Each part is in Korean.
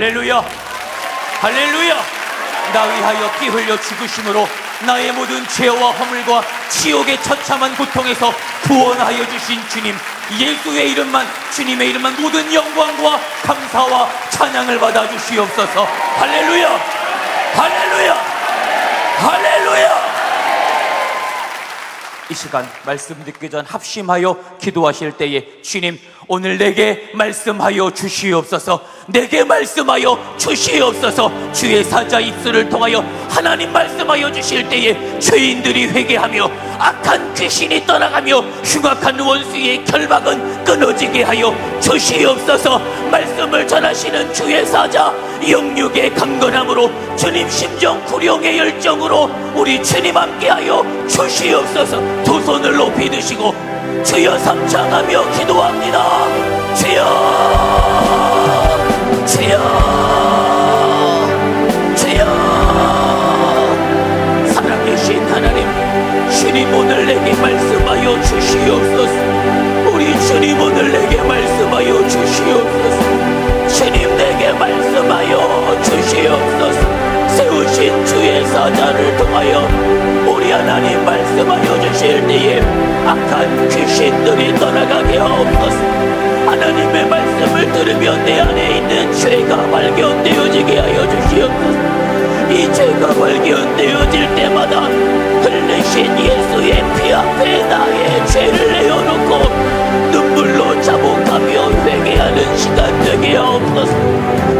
할렐루야, 할렐루야. 나 위하여 피 흘려 죽으심으로 나의 모든 죄와 허물과 지옥의 처참한 고통에서 구원하여 주신 주님, 예수의 이름만, 주님의 이름만 모든 영광과 감사와 찬양을 받아 주시옵소서. 할렐루야, 할렐루야, 할렐루야. 이 시간 말씀 듣기 전 합심하여 기도하실 때에 주님, 오늘 내게 말씀하여 주시옵소서, 내게 말씀하여 주시옵소서. 주의 사자 입술을 통하여 하나님 말씀하여 주실 때에 죄인들이 회개하며 악한 귀신이 떠나가며 흉악한 원수의 결박은 끊어지게 하여 주시옵소서. 말씀을 전하시는 주의 사자, 영육의 강건함으로, 주님 심정 구령의 열정으로 우리 주님 함께하여 주시옵소서. 두 손을 높이 드시고 주여 삼창하며 기도합니다. 주여, 주여, 주여. 살아계신 하나님, 주님 오늘 내게 말씀하여 주시옵소서. 우리 주님 오늘 내게 말씀하여 주시옵소서. 주님 내게 말씀하여 주시옵소서. 세우신 주의 사자를 통하여 우리 하나님 말씀하여 주실 때에 악한 귀신들이 떠나가게 하옵소서. 하나님의 말씀을 들으며 내 안에 있는 죄가 발견되어지게 하여 주시옵소서. 이 죄가 발견되어질 때마다 흘리신 예수의 피 앞에 나의 죄를 내어놓고 눈물로 자복하며 회개하는 시간 되게 하옵소서.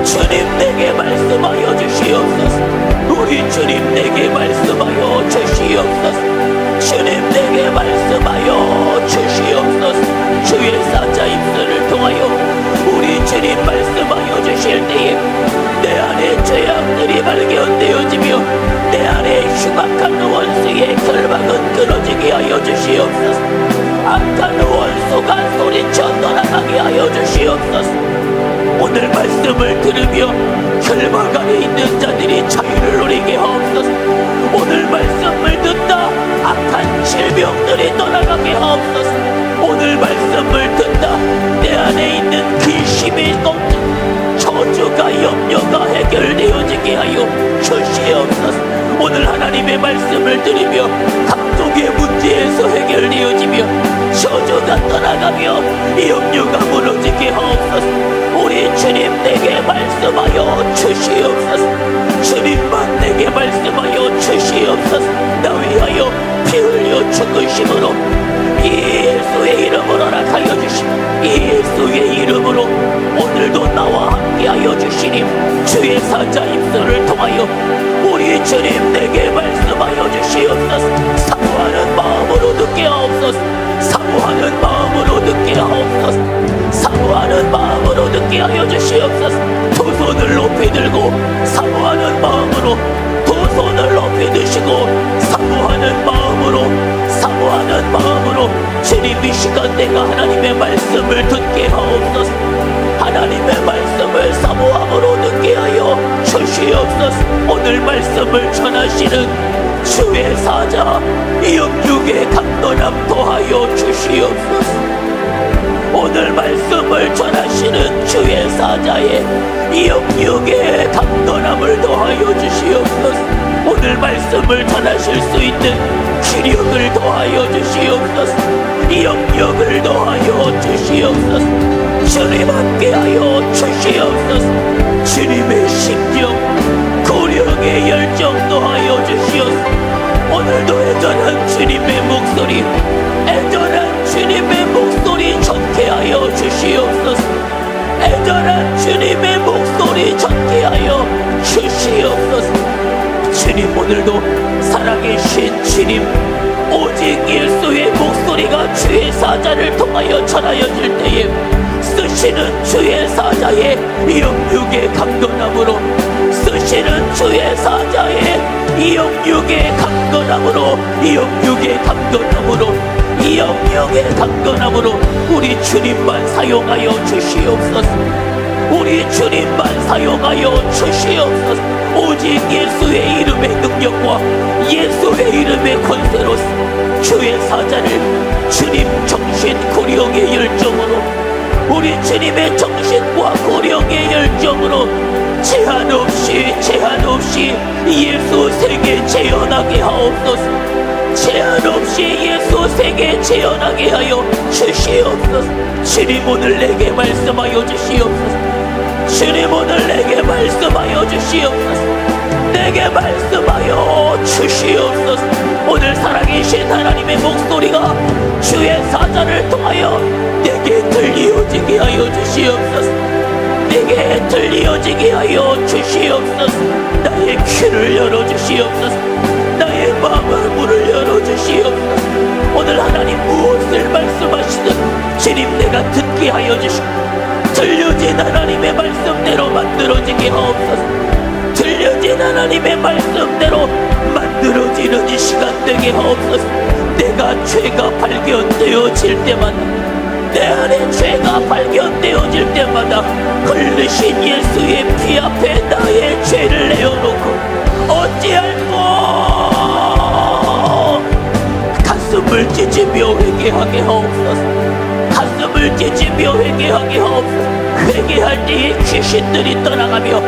주님 내게 말씀하여 주시옵소서. 우리 주님 내게 말씀하여 주시옵소서. 주님 내게 말씀하여 주시옵소서. 주의 사자 입술을 통하여 우리 주님 말씀하여 주실 때에 내 안에 죄악들이 발견되어지며 내 안에 흉악한 원수의 결박은 끊어지게 하여 주시옵소서. 악한 원수가 소리쳐 떠나가게 하여 주시옵소서. 오늘 말씀을 들으며 결박 안에 있는 자들이 자유를 누리게 하옵소서. 오늘 말씀을 듣다 악한 질병들이 떠나가게 하옵소서. 오늘 말씀을 듣다 내 안에 있는 근심이 꺾인 저주가, 염려가 해결되어지게 하여 주시옵소서. 오늘 하나님의 말씀을 들으며 각종의 문제에서 해결되어지며 저주가 떠나가며 염려가 무너지게 하옵소서. 우리 주님 내게 말씀하여 주시옵소서. 주님만 내게 말씀하여 주시옵소서. 나 위하여 피 흘려 죽으심으로 예수의 이름으로 허락하여 주시니, 예수의 이름으로 오늘도 나와 함께하여 주시니, 주의 사자 입술을 통하여 우리 주님 내게 말씀하여 주시옵소서. 사모하는 마음으로 듣게 하옵소서. 사모하는 마음으로 듣게 하옵소서. 사모하는 마음으로 듣게 하여 주시옵소서. 두 손을 높이 들고 사모하는 마음으로, 두 손을 높이 드시고 사모하는 마음으로, 사모하는 마음으로 주님 이 시간 내가 하나님의 말씀을 듣게 하옵소서. 하나님의 말씀을 사모함으로 듣게 하여 주시옵소서. 오늘 말씀을 전하시는 주의 사자 영육의 강건함 더하여 주시옵소서. 오늘 말씀을 전하시는 주의 사자의 영육의 강건함을 더하여 주시옵소서. 오늘 말씀을 전하실 수 있는 기력을 더하여 주시옵소서. 영역을 더하여 주시옵소서. 주님 함께하여 주시옵소서. 주님의 심령, 고령의 열정 더하여 주시옵소서. 오늘도 애절한 주님의 목소리, 애절한 주님의 목소리 전케 하여 주시옵소서. 애절한 주님의 목소리 전케 하여 주시옵소서. 주님 오늘도 살아계신 주님, 오직 예수의 목소리가 주의 사자를 통하여 전하여질 때에 쓰시는 주의 사자의 영육의 강건함으로, 쓰시는 주의 사자의 영육의 강건함으로, 영육의 강건함으로, 영육의 강건함으로 우리 주님만 사용하여 주시옵소서. 우리 주님만 사용하여 주시옵소서. 오직 예수의 이름의 능력과 예수의 이름의 권세로서 주의 사자를 주님 정신 고령의 열정으로, 우리 주님의 정신과 고령의 열정으로 제한 없이 제한 없이 예수 세계 재현하게 하옵소서. 제한 없이 예수 세계 재현하게 하여 주시옵소서. 주님 오늘 내게 말씀하여 주시옵소서. 주님 오늘 내게 말씀하여 주시옵소서. 내게 말씀하여 주시옵소서. 오늘 살아계신 하나님의 목소리가 주의 사자를 통하여 내게 들려지게 하여 주시옵소서. 내게 들려지게 하여 주시옵소서. 나의 귀를 열어주시옵소서. 나의 마음의 문을 열어주시옵소서. 오늘 하나님 무엇을 말씀하시든 주님 내가 듣게 하여 주시고 들려진 하나님의 말씀대로 만들어지게 하옵소서. 들려진 하나님의 말씀대로 만들어지는 이 시간 되게 하옵소서. 내가 죄가 발견되어질 때마다, 내 안에 죄가 발견되어질 때마다 흘리신 예수의 피 앞에 나의 죄를 내어놓고 어찌할꼬 가슴을 찢으며 회개하게 하옵소서. 가슴을 찢으며 회개하게 하옵소서. 회개할 때에 귀신들이 떠나가며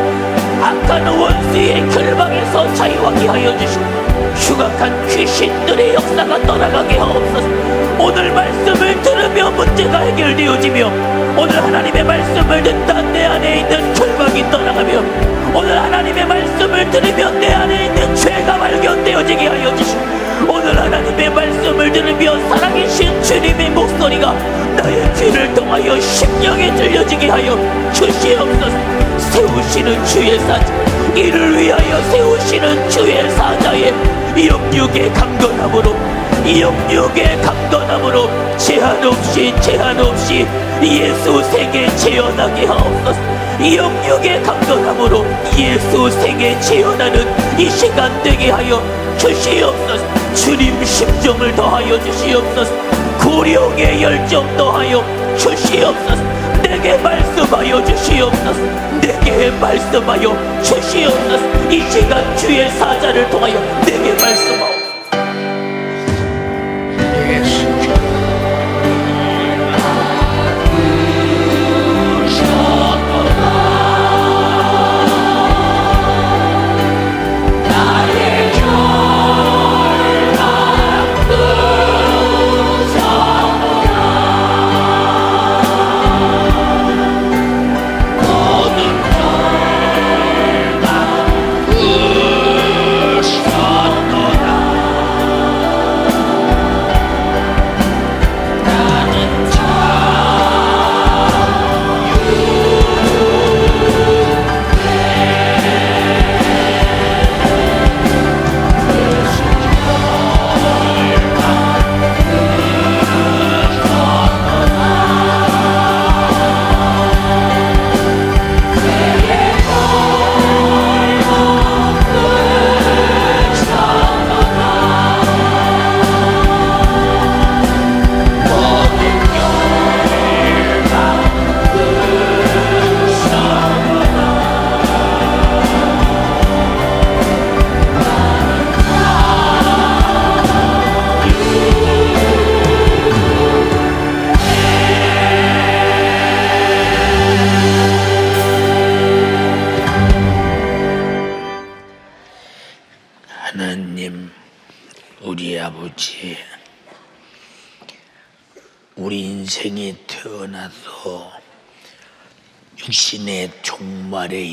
악한 원수의 결박에서 자유하게 하여 주시고 흉악한 귀신들의 역사가 떠나가게 하옵소서. 오늘 말씀을 들으며 문제가 해결되어지며 오늘 하나님의 말씀을 듣다 내 안에 있는 결박이 떠나가며 오늘 하나님의 말씀을 들으며 내 안에 있는 죄가 발견되어지게 하여 주시고 오늘 하나님의 말씀을 들으며 살아계신 주님의 목소리가 나의 귀를 통하여 심령에 들려지게 하여 주시옵소서. 세우시는 주의 사자, 이를 위하여 세우시는 주의 사자의 영육의 강건함으로, 영육의 강건함으로 제한없이 제한없이 예수 세계 재현하게 하옵소서. 영육의 강건함으로 예수 세계 재현하는 이 시간 되게 하여 주시옵소서. 주님 심정을 더하여 주시옵소서. 구령의 열정 더하여 주시옵소서. 내게 말씀하여 주시옵소서. 내게 말씀하여 주시옵소서. 이 시간 주의 사자를 통하여 내게 말씀하옵소서.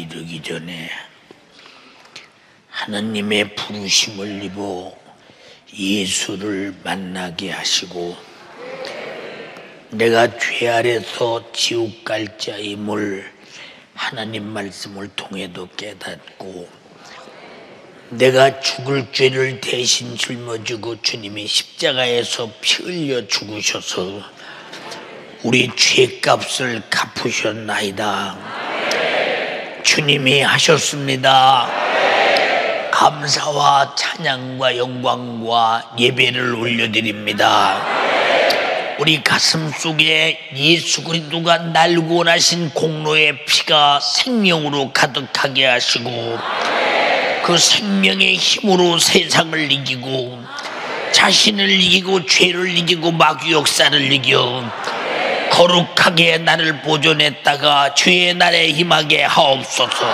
이르기 전에 하나님의 부르심을 입어 예수를 만나게 하시고 내가 죄 아래서 지옥 갈 자임을 하나님 말씀을 통해도 깨닫고 내가 죽을 죄를 대신 짊어지고 주님이 십자가에서 피 흘려 죽으셔서 우리 죄값을 갚으셨나이다. 주님이 하셨습니다. 네. 감사와 찬양과 영광과 예배를 올려드립니다. 네. 우리 가슴 속에 예수 그리스도가 날 구원하신 공로의 피가 생명으로 가득하게 하시고 네. 그 생명의 힘으로 세상을 이기고 자신을 이기고 죄를 이기고 마귀 역사를 이겨 거룩하게 나를 보존했다가 주의 날에 힘하게 하옵소서.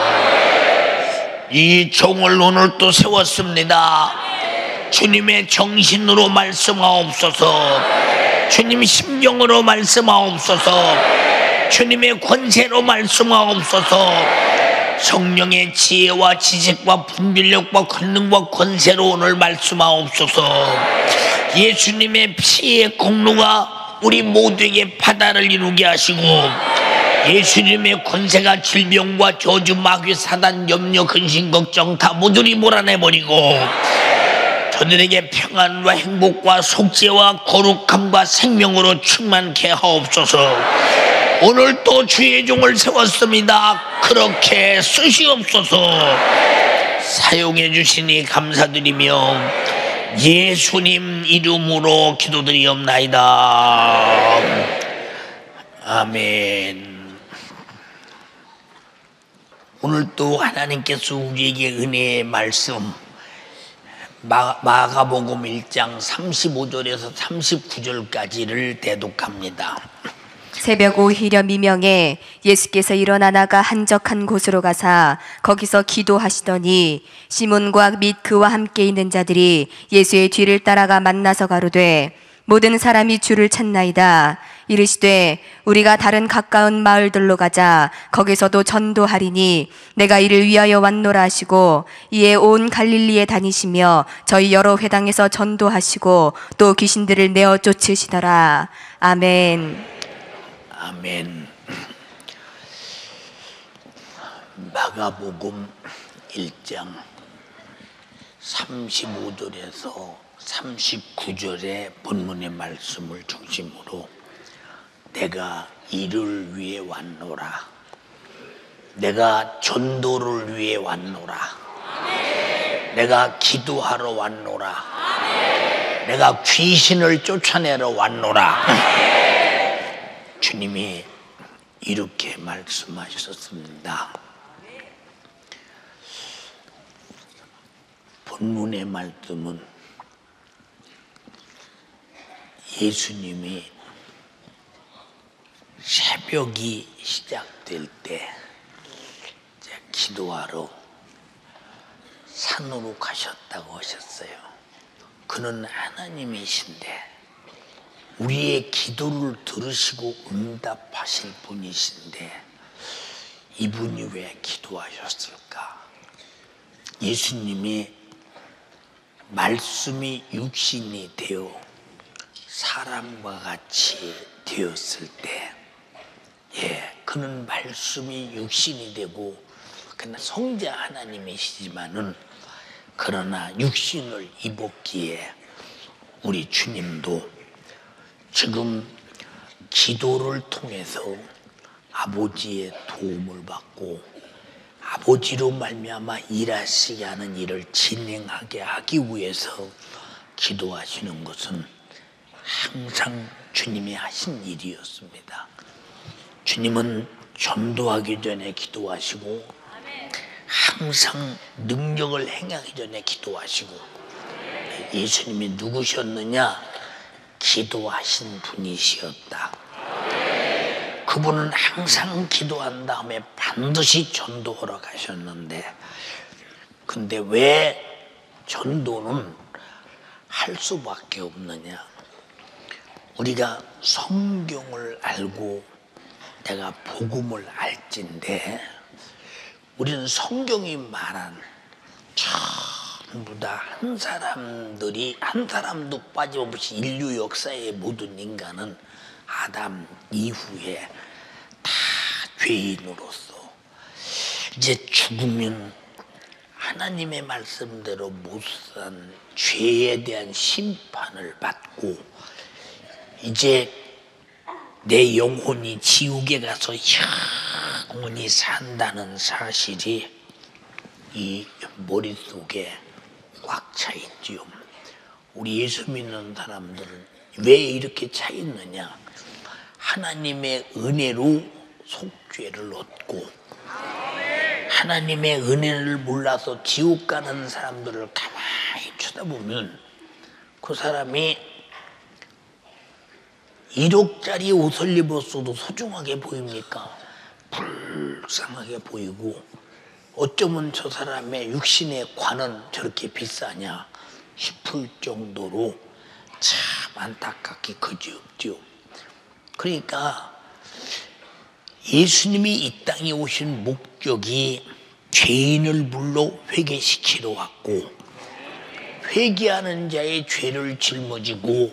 이 종을 오늘 또 세웠습니다. 주님의 정신으로 말씀하옵소서. 주님 심령으로 말씀하옵소서. 주님의 권세로 말씀하옵소서. 성령의 지혜와 지식과 분별력과 권능과 권세로 오늘 말씀하옵소서. 예수님의 피의 공로가 우리 모두에게 바다를 이루게 하시고, 예수님의 권세가 질병과 저주, 마귀, 사단, 염려, 근심, 걱정 다 모조리 몰아내버리고 저들에게 평안과 행복과 속죄와 거룩함과 생명으로 충만케 하옵소서. 오늘 또 주의 종을 세웠습니다. 그렇게 쓰시옵소서. 사용해 주시니 감사드리며 예수님 이름으로 기도드리옵나이다. 아멘. 오늘 또 하나님께서 우리에게 은혜의 말씀, 마가복음 1장 35절에서 39절까지를 대독합니다. 새벽 오히려 미명에 예수께서 일어나 나가 한적한 곳으로 가사 거기서 기도하시더니 시몬과 및 그와 함께 있는 자들이 예수의 뒤를 따라가 만나서 가로되 모든 사람이 주를 찾나이다. 이르시되 우리가 다른 가까운 마을들로 가자. 거기서도 전도하리니 내가 이를 위하여 왔노라 하시고, 이에 온 갈릴리에 다니시며 저희 여러 회당에서 전도하시고 또 귀신들을 내어 쫓으시더라. 아멘. 아멘. 마가복음 1장 35절에서 39절의 본문의 말씀을 중심으로 내가 이를 위해 왔노라, 내가 전도를 위해 왔노라, 아멘. 내가 기도하러 왔노라, 아멘. 내가 귀신을 쫓아내러 왔노라, 아멘. 주님이 이렇게 말씀하셨습니다. 본문의 말씀은 예수님이 새벽이 시작될 때 기도하러 산으로 가셨다고 하셨어요. 그는 하나님이신데 우리의 기도를 들으시고 응답하실 분이신데 이분이 왜 기도하셨을까? 예수님이 말씀이 육신이 되어 사람과 같이 되었을 때, 그는 말씀이 육신이 되고, 그러나 성자 하나님이시지만은, 그러나 육신을 입었기에 우리 주님도 지금 기도를 통해서 아버지의 도움을 받고 아버지로 말미암아 일하시게 하는 일을 진행하게 하기 위해서 기도하시는 것은 항상 주님이 하신 일이었습니다. 주님은 전도하기 전에 기도하시고, 항상 능력을 행하기 전에 기도하시고, 예수님이 누구셨느냐? 기도하신 분이셨다. 그분은 항상 기도한 다음에 반드시 전도하러 가셨는데, 근데 왜 전도는 할 수밖에 없느냐? 우리가 성경을 알고 내가 복음을 알진데, 우리는 성경이 말한 전부 다 한 사람도 빠짐없이 인류 역사의 모든 인간은 아담 이후에 다 죄인으로서 이제 죽으면 하나님의 말씀대로 못 산 죄에 대한 심판을 받고, 이제 내 영혼이 지옥에 가서 영원히 산다는 사실이 이 머릿속에 꽉 차있지요. 우리 예수 믿는 사람들은 왜 이렇게 차있느냐? 하나님의 은혜로 속죄를 얻고, 하나님의 은혜를 몰라서 지옥 가는 사람들을 가만히 쳐다보면 그 사람이 1억짜리 옷을 입었어도 소중하게 보입니까? 불쌍하게 보이고, 어쩌면 저 사람의 육신의 관은 저렇게 비싸냐 싶을 정도로 참 안타깝게 그지없죠. 그러니까 예수님이 이 땅에 오신 목적이 죄인을 물로 회개시키러 왔고, 회개하는 자의 죄를 짊어지고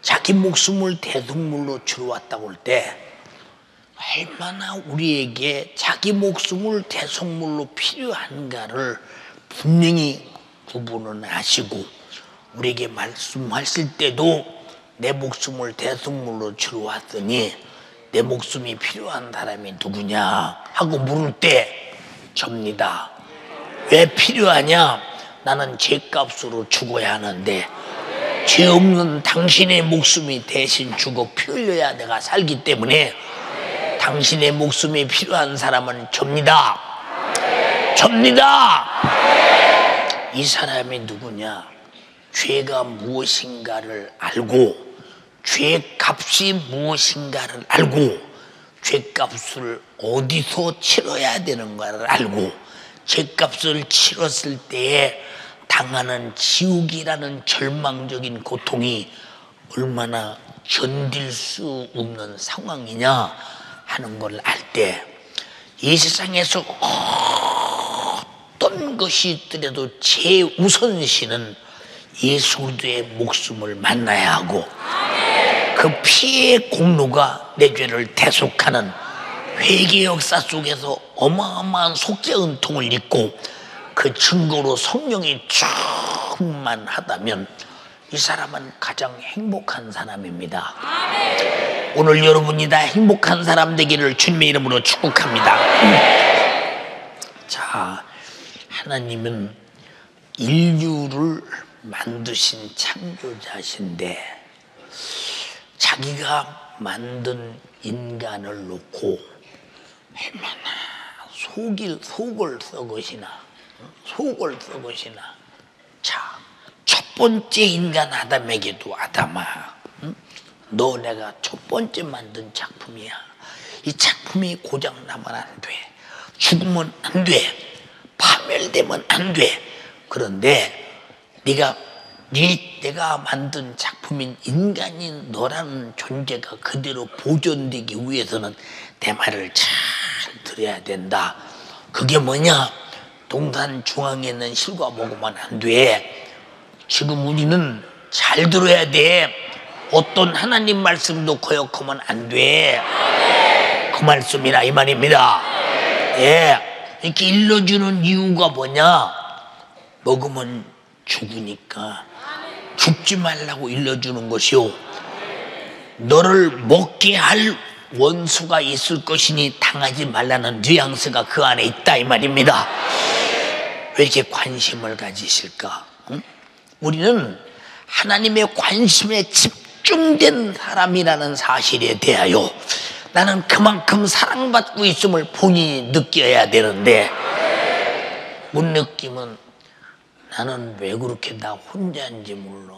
자기 목숨을 대속물로 주러 왔다고 할 때 얼마나 우리에게 자기 목숨을 대속물로 필요한가를 분명히 그분은 아시고, 우리에게 말씀하실 때도 내 목숨을 대속물로 주러 왔으니 내 목숨이 필요한 사람이 누구냐 하고 물을 때 접니다. 왜 필요하냐? 나는 죄값으로 죽어야 하는데 죄 없는 당신의 목숨이 대신 죽어 풀려야 내가 살기 때문에 당신의 목숨이 필요한 사람은 접니다. 접니다. 이 사람이 누구냐? 죄가 무엇인가를 알고, 죄값이 무엇인가를 알고, 죄값을 어디서 치러야 되는가를 알고, 죄값을 치렀을 때에 당하는 지옥이라는 절망적인 고통이 얼마나 견딜 수 없는 상황이냐 하는 걸 알 때, 이 세상에서 어떤 것이 있더라도 제 우선시는 예수도의 목숨을 만나야 하고, 그 피의 공로가 내 죄를 대속하는 회개 역사 속에서 어마어마한 속죄 은통을 입고 그 증거로 성령이 충만하다면 이 사람은 가장 행복한 사람입니다. 아멘. 오늘 여러분이 다 행복한 사람 되기를 주님의 이름으로 축복합니다. 자, 하나님은 인류를 만드신 창조자신데 자기가 만든 인간을 놓고 얼마나 속을 썩으시나. 자, 첫 번째 인간 아담에게도 아담아, 응? 너 내가 첫 번째 만든 작품이야. 이 작품이 고장 나면 안 돼. 죽으면 안 돼. 파멸되면 안 돼. 그런데 내가 만든 작품인 인간인 너라는 존재가 그대로 보존되기 위해서는 내 말을 잘 들어야 된다. 그게 뭐냐? 동산 중앙에 있는 실과 먹으면 안 돼. 지금 우리는 잘 들어야 돼. 어떤 하나님 말씀도 거역하면 안 돼. 그 말씀이라 이 말입니다. 예, 이렇게 일러주는 이유가 뭐냐? 먹으면 죽으니까 죽지 말라고 일러주는 것이요, 너를 먹게 할 원수가 있을 것이니 당하지 말라는 뉘앙스가 그 안에 있다 이 말입니다. 왜 이렇게 관심을 가지실까? 응? 우리는 하나님의 관심에 집중된 사람이라는 사실에 대하여 나는 그만큼 사랑받고 있음을 본인이 느껴야 되는데 못 느끼면 나는 왜 그렇게 나 혼자인지 몰라.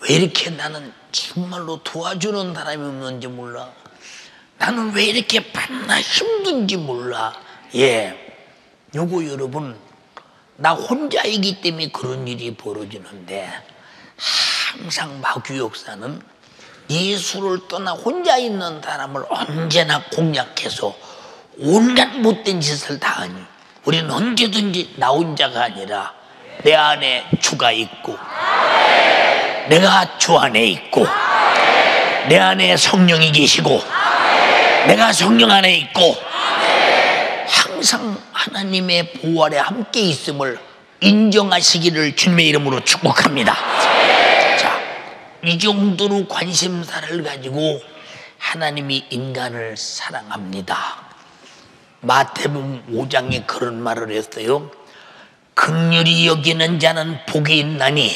왜 이렇게 나는 정말로 도와주는 사람이 없는지 몰라. 나는 왜 이렇게 밤낮 힘든지 몰라. 예, 요거 여러분, 나 혼자이기 때문에 그런 일이 벌어지는데 항상 마귀 역사는 예수를 떠나 혼자 있는 사람을 언제나 공략해서 온갖 못된 짓을 다 하니, 우리는 언제든지 나 혼자가 아니라 내 안에 주가 있고, 내가 주 안에 있고, 내 안에 성령이 계시고, 내가 성령 안에 있고, 항상 하나님의 보호 아래 함께 있음을 인정하시기를 주님의 이름으로 축복합니다. 자, 이 정도로 관심사를 가지고 하나님이 인간을 사랑합니다. 마태복음 5장에 그런 말을 했어요. 긍휼히 여기는 자는 복이 있나니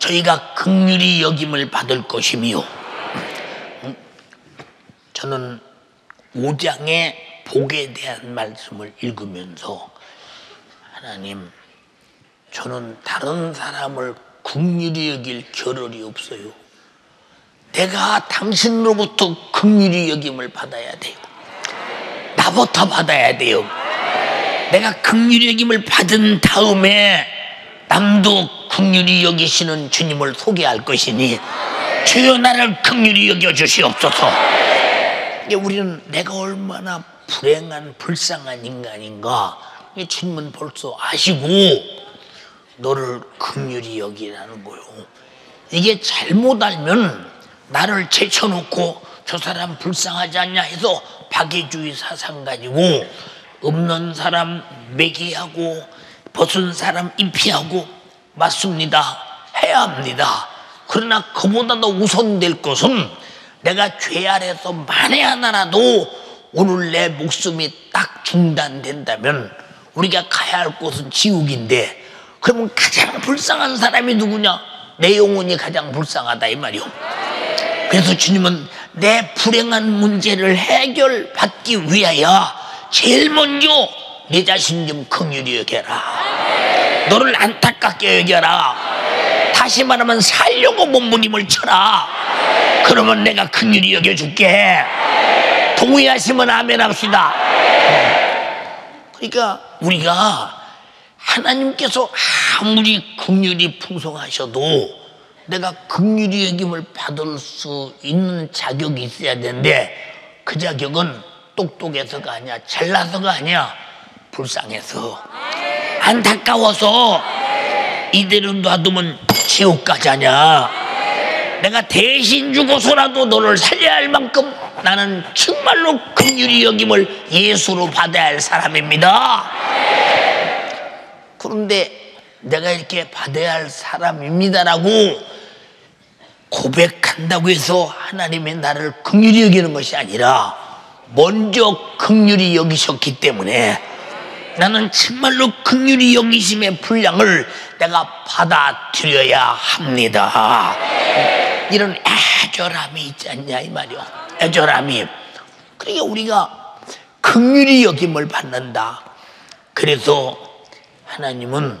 저희가 긍휼히 여김을 받을 것이며. 저는 5장의 복에 대한 말씀을 읽으면서, 하나님, 저는 다른 사람을 긍휼히 여길 겨를이 없어요. 내가 당신으로부터 긍휼히 여김을 받아야 돼요. 나부터 받아야 돼요. 내가 긍휼히 여김을 받은 다음에 남도 긍휼히 여기시는 주님을 소개할 것이니 주여 나를 긍휼히 여겨주시옵소서. 우리는 내가 얼마나 불행한 불쌍한 인간인가 주님은 벌써 아시고 너를 긍휼히 여기라는 거요. 이게 잘못 알면 나를 제쳐놓고 저 사람 불쌍하지 않냐 해서 박애주의 사상 가지고 없는 사람 매개하고 벗은 사람 입히하고 맞습니다. 해야 합니다. 그러나 그보다 더 우선될 것은 내가 죄 아래서 만에 하나라도 오늘 내 목숨이 딱 중단된다면 우리가 가야 할 곳은 지옥인데 그러면 가장 불쌍한 사람이 누구냐? 내 영혼이 가장 불쌍하다 이 말이오. 그래서 주님은 내 불행한 문제를 해결받기 위하여 제일 먼저 내 자신 좀 긍휼히 여겨라. 너를 안타깝게 여겨라. 다시 말하면 살려고 몸부림을 쳐라. 그러면 내가 긍휼히 여겨줄게. 동의하시면 아멘 합시다. 그러니까 우리가 하나님께서 아무리 긍휼이 풍성하셔도 내가 긍휼히 여김을 받을 수 있는 자격이 있어야 되는데 그 자격은 똑똑해서가 아니야, 잘나서가 아니야, 불쌍해서, 안타까워서 이대로 놔두면 지옥까지 하냐. 내가 대신 죽어서라도 너를 살려야 할 만큼 나는 정말로 긍휼히 여김을 예수로 받아야 할 사람입니다. 그런데 내가 이렇게 받아야 할 사람입니다라고 고백한다고 해서 하나님이 나를 긍휼히 여기는 것이 아니라 먼저 긍휼히 여기셨기 때문에 나는 정말로 긍휼히 여기심의 분량을 내가 받아들여야 합니다. 이런 애절함이 있지 않냐 이 말이오. 애절함이. 그러니까 우리가 긍휼히 여김을 받는다. 그래서 하나님은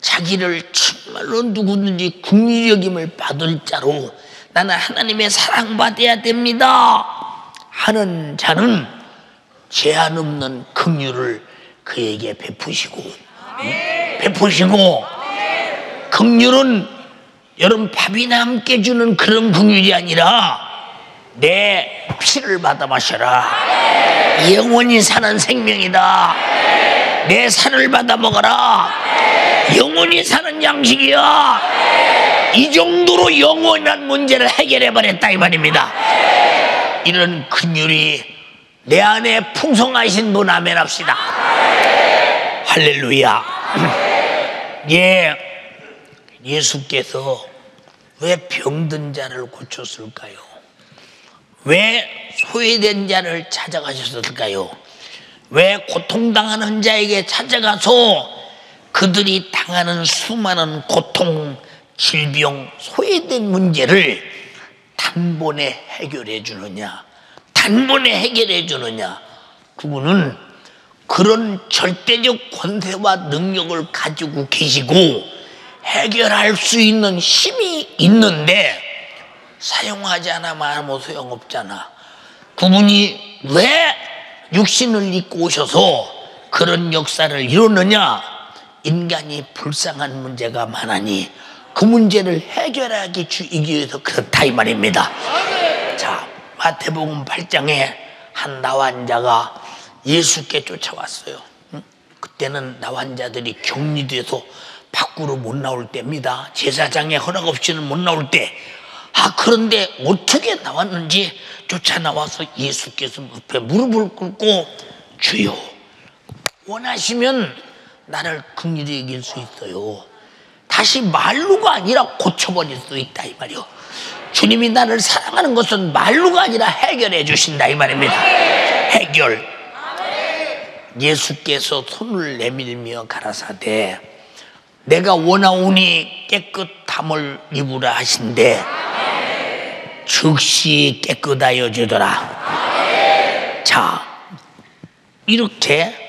자기를 정말로 누구든지 긍휼히 여김을 받을 자로 나는 하나님의 사랑받아야 됩니다 하는 자는 제한 없는 긍휼을 그에게 베푸시고 베푸시고 긍휼은 여러분 밥이나 함께 주는 그런 긍휼이 아니라 내 피를 받아 마셔라. 영원히 사는 생명이다. 내 살을 받아 먹어라. 영원히 사는 양식이야. 이 정도로 영원한 문제를 해결해버렸다 이 말입니다. 이런 긍휼이 내 안에 풍성하신 분 아멘 합시다. 할렐루야. 예, 예수께서 왜 병든 자를 고쳤을까요? 왜 소외된 자를 찾아가셨을까요? 왜 고통당하는 자에게 찾아가서 그들이 당하는 수많은 고통, 질병, 소외된 문제를 단번에 해결해 주느냐? 단번에 해결해 주느냐? 그분은 그런 절대적 권세와 능력을 가지고 계시고 해결할 수 있는 힘이 있는데 사용하지 않으면 소용없잖아. 그분이 왜 육신을 입고 오셔서 그런 역사를 이루느냐? 인간이 불쌍한 문제가 많으니 그 문제를 해결하기 위해서 그렇다 이 말입니다. 자, 마태복음 8장에 한 나환자가 예수께 쫓아왔어요. 그때는 나환자들이 격리돼서 밖으로 못 나올 때입니다. 제사장에 허락 없이는 못 나올 때. 아, 그런데 어떻게 나왔는지 쫓아나와서 예수께서 옆에 무릎을 꿇고 주여 원하시면 나를 긍휼히 여길 수 있어요. 다시 말로가 아니라 고쳐버릴 수 있다 이 말이요. 주님이 나를 사랑하는 것은 말로가 아니라 해결해 주신다 이 말입니다. 해결. 예수께서 손을 내밀며 가라사대 내가 원하오니 깨끗함을 입으라 하신대 즉시 깨끗하여 주더라. 자, 이렇게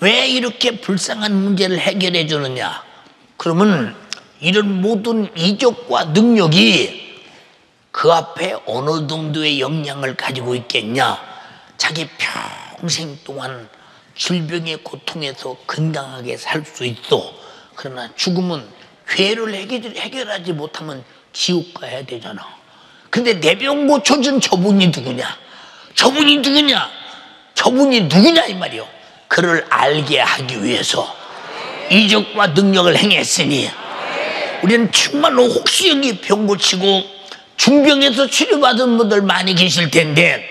왜 이렇게 불쌍한 문제를 해결해 주느냐? 그러면 이런 모든 이적과 능력이 그 앞에 어느 정도의 역량을 가지고 있겠냐. 자기 평생 동안 질병의 고통에서 건강하게 살 수 있어. 그러나 죽음은 죄를 해결하지 못하면 지옥 가야 되잖아. 근데 내 병 고쳐준 저분이 누구냐? 저분이 누구냐? 저분이 누구냐 이 말이요. 그를 알게 하기 위해서 이적과 능력을 행했으니 우리는 정말로 혹시 여기 병 고치고 중병에서 치료받은 분들 많이 계실 텐데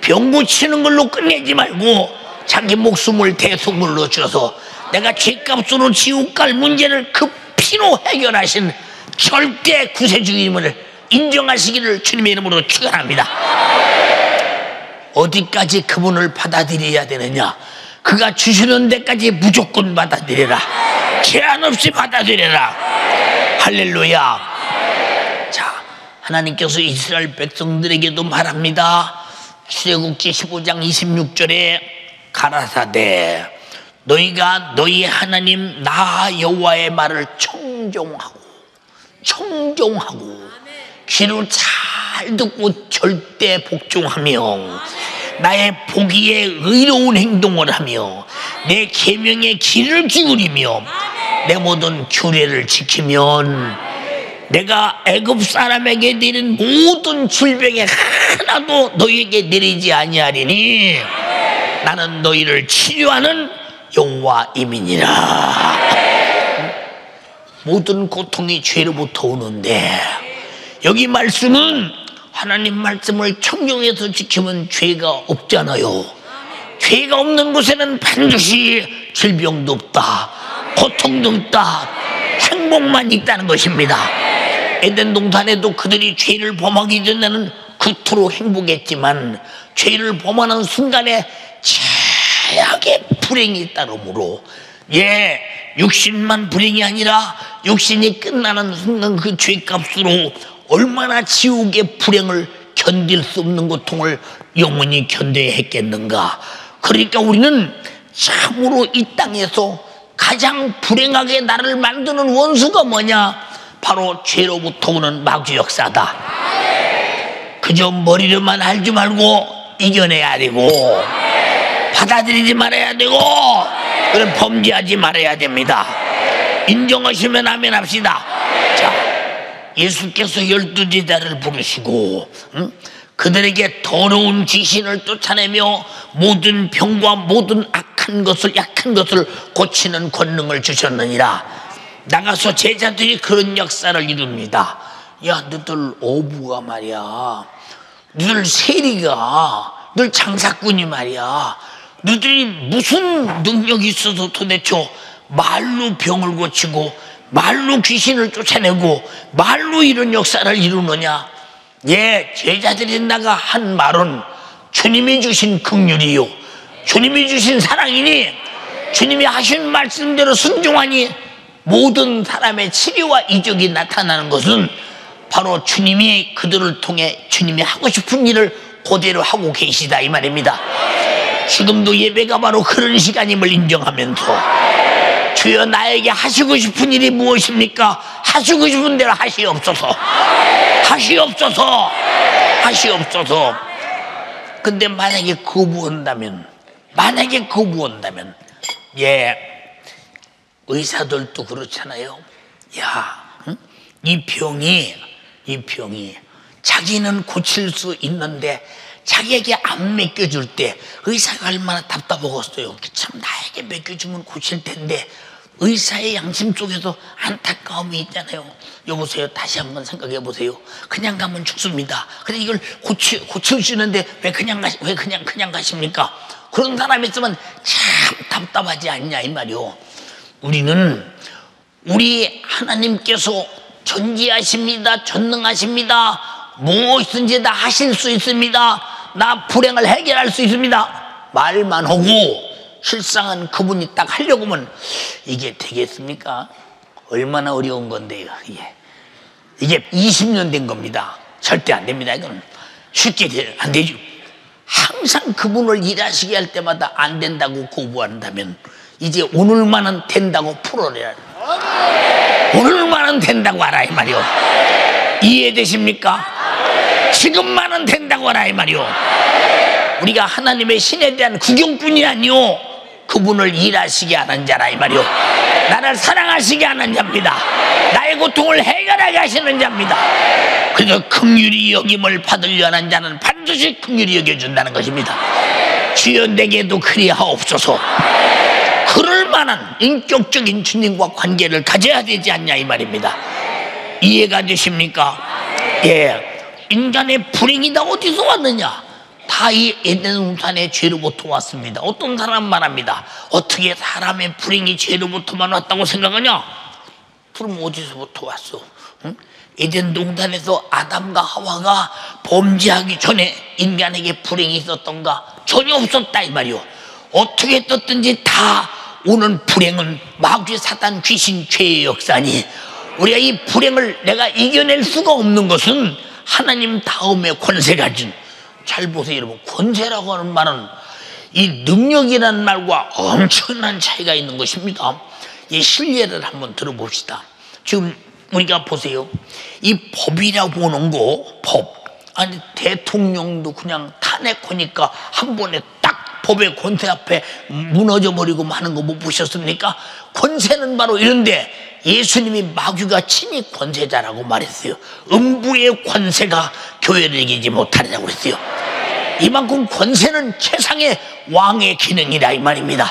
병 고치는 걸로 끝내지 말고 자기 목숨을 대속물로 줘서 내가 죄값으로 지옥 갈 문제를 그 피로 해결하신 절대 구세주님을 인정하시기를 주님의 이름으로 축원합니다. 어디까지 그분을 받아들여야 되느냐? 그가 주시는 데까지 무조건 받아들여라. 제한 없이 받아들여라. 할렐루야. 자, 하나님께서 이스라엘 백성들에게도 말합니다. 출애굽기 15장 26절에 가라사대 너희가 너희 하나님 나 여호와의 말을 청종하고 귀로 잘 듣고 절대 복종하며 나의 보기에 의로운 행동을 하며 내 계명에 귀를 기울이며 내 모든 규례를 지키면 내가 애굽 사람에게 내린 모든 질병에 하나도 너희에게 내리지 아니하리니 나는 너희를 치료하는 여호와임이니라. 모든 고통이 죄로부터 오는데 여기 말씀은 하나님 말씀을 청정해서 지키면 죄가 없잖아요. 죄가 없는 곳에는 반드시 질병도 없다, 고통도 없다, 행복만 있다는 것입니다. 에덴 동산에도 그들이 죄를 범하기 전에는 그토록 행복했지만 죄를 범하는 순간에 최악의 불행이 따르므로 예, 육신만 불행이 아니라 육신이 끝나는 순간 그 죄값으로 얼마나 지옥의 불행을 견딜 수 없는 고통을 영원히 견뎌야 했겠는가. 그러니까 우리는 참으로 이 땅에서 가장 불행하게 나를 만드는 원수가 뭐냐? 바로 죄로부터 오는 마귀 역사다. 그저 머리로만 알지 말고 이겨내야 되고 받아들이지 말아야 되고 그럼 범죄하지 말아야 됩니다. 인정하시면 아멘 합시다. 자, 예수께서 12 제자를 부르시고 그들에게 더러운 귀신을 쫓아내며 모든 병과 모든 약한 것을 고치는 권능을 주셨느니라. 나가서 제자들이 그런 역사를 이룹니다. 야, 너들 어부가 말이야, 너들 세리가, 너들 장사꾼이 말이야, 너들이 무슨 능력이 있어서 도대체 말로 병을 고치고 말로 귀신을 쫓아내고 말로 이런 역사를 이루느냐? 예, 제자들이 나가 한 말은 주님이 주신 긍휼이요 주님이 주신 사랑이니 주님이 하신 말씀대로 순종하니 모든 사람의 치료와 이적이 나타나는 것은 바로 주님이 그들을 통해 주님이 하고 싶은 일을 그대로 하고 계시다 이 말입니다. 지금도 예배가 바로 그런 시간임을 인정하면서 주여 나에게 하시고 싶은 일이 무엇입니까? 하시고 싶은 대로 하시옵소서. 하시옵소서. 하시옵소서. 근데 만약에 거부한다면 예, 의사들도 그렇잖아요. 야, 이 병이 자기는 고칠 수 있는데 자기에게 안 맡겨줄 때 의사가 얼마나 답답하겠어요. 참 나에게 맡겨주면 고칠 텐데 의사의 양심 속에서 안타까움이 있잖아요. 여보세요, 다시 한번 생각해 보세요. 그냥 가면 죽습니다. 근데 이걸 고쳐주는데 왜 그냥 가십니까? 그런 사람이 있으면 참 답답하지 않냐 이 말이요. 우리는 우리 하나님께서 전지하십니다, 전능하십니다, 무엇이든지 다 하실 수 있습니다, 나 불행을 해결할 수 있습니다 말만 하고 실상은 그분이 딱 하려고 하면 이게 되겠습니까? 얼마나 어려운 건데요. 이게 20년 된 겁니다. 절대 안 됩니다. 이건 쉽게 안 되죠. 항상 그분을 일하시게 할 때마다 안 된다고 거부한다면 이제 오늘만은 된다고 풀어내라. 오늘만은 된다고 알아 이 말이요. 이해되십니까? 지금만은 된다고 하라 이 말이오. 우리가 하나님의 신에 대한 구경꾼이 아니오, 그분을 일하시게 하는 자라 이 말이오. 나를 사랑하시게 하는 자입니다. 나의 고통을 해결하게 하시는 자입니다. 그러니까 긍휼히 여김을 받으려 하는 자는 반드시 긍휼히 여겨준다는 것입니다. 주여 내게도 그리하옵소서. 그럴 만한 인격적인 주님과 관계를 가져야 되지 않냐 이 말입니다. 이해가 되십니까? 예. 인간의 불행이 다 어디서 왔느냐? 다 이 에덴 동산의 죄로부터 왔습니다. 어떤 사람 말합니다. 어떻게 사람의 불행이 죄로부터만 왔다고 생각하냐? 그럼 어디서부터 왔어? 응? 에덴 동산에서 아담과 하와가 범죄하기 전에 인간에게 불행이 있었던가? 전혀 없었다 이 말이오. 어떻게 떴든지 다 오는 불행은 마귀 사단 귀신 죄의 역사니, 우리가 이 불행을 내가 이겨낼 수가 없는 것은 하나님 다음에 권세가 준, 잘 보세요 여러분, 권세라고 하는 말은 이 능력이라는 말과 엄청난 차이가 있는 것입니다. 이 신뢰를 한번 들어봅시다. 지금 우리가 보세요, 이 법이라고 하는 거, 법, 아니 대통령도 그냥 탄핵하니까 한 번에 딱 법의 권세 앞에 무너져 버리고 마는 거 못 보셨습니까? 권세는 바로 이런데 예수님이 마귀가 친히 권세자라고 말했어요. 음부의 권세가 교회를 이기지 못하리라고 그랬어요. 이만큼 권세는 세상의 왕의 기능이라 이 말입니다.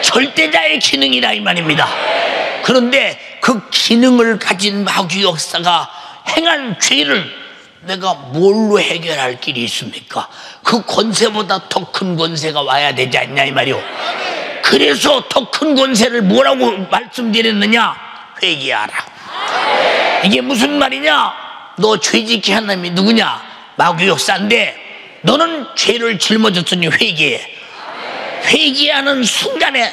절대자의 기능이라 이 말입니다. 그런데 그 기능을 가진 마귀 역사가 행한 죄를 내가 뭘로 해결할 길이 있습니까? 그 권세보다 더 큰 권세가 와야 되지 않냐 이 말이오. 그래서 더 큰 권세를 뭐라고 말씀드렸느냐? 회개하라. 이게 무슨 말이냐? 너 죄짓게 한 놈이 누구냐? 마귀 역사인데 너는 죄를 짊어졌으니 회개해. 회개하는 순간에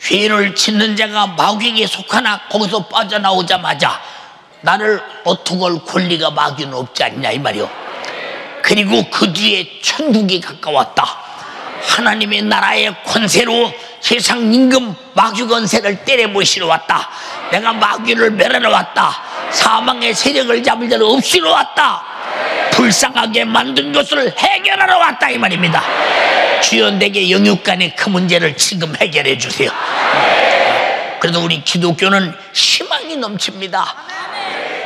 죄를 짓는 자가 마귀에게 속하나 거기서 빠져나오자마자 나를 어떻게 권리가 마귀는 없지 않냐 이 말이오. 그리고 그 뒤에 천국이 가까웠다. 하나님의 나라의 권세로 세상 임금 마귀 권세를 때려보시러 왔다. 내가 마귀를 멸하러 왔다. 사망의 세력을 잡을 자를 없이러 왔다. 불쌍하게 만든 것을 해결하러 왔다 이 말입니다. 주여 내게 영육간의 그 문제를 지금 해결해 주세요. 그래서 우리 기독교는 희망이 넘칩니다.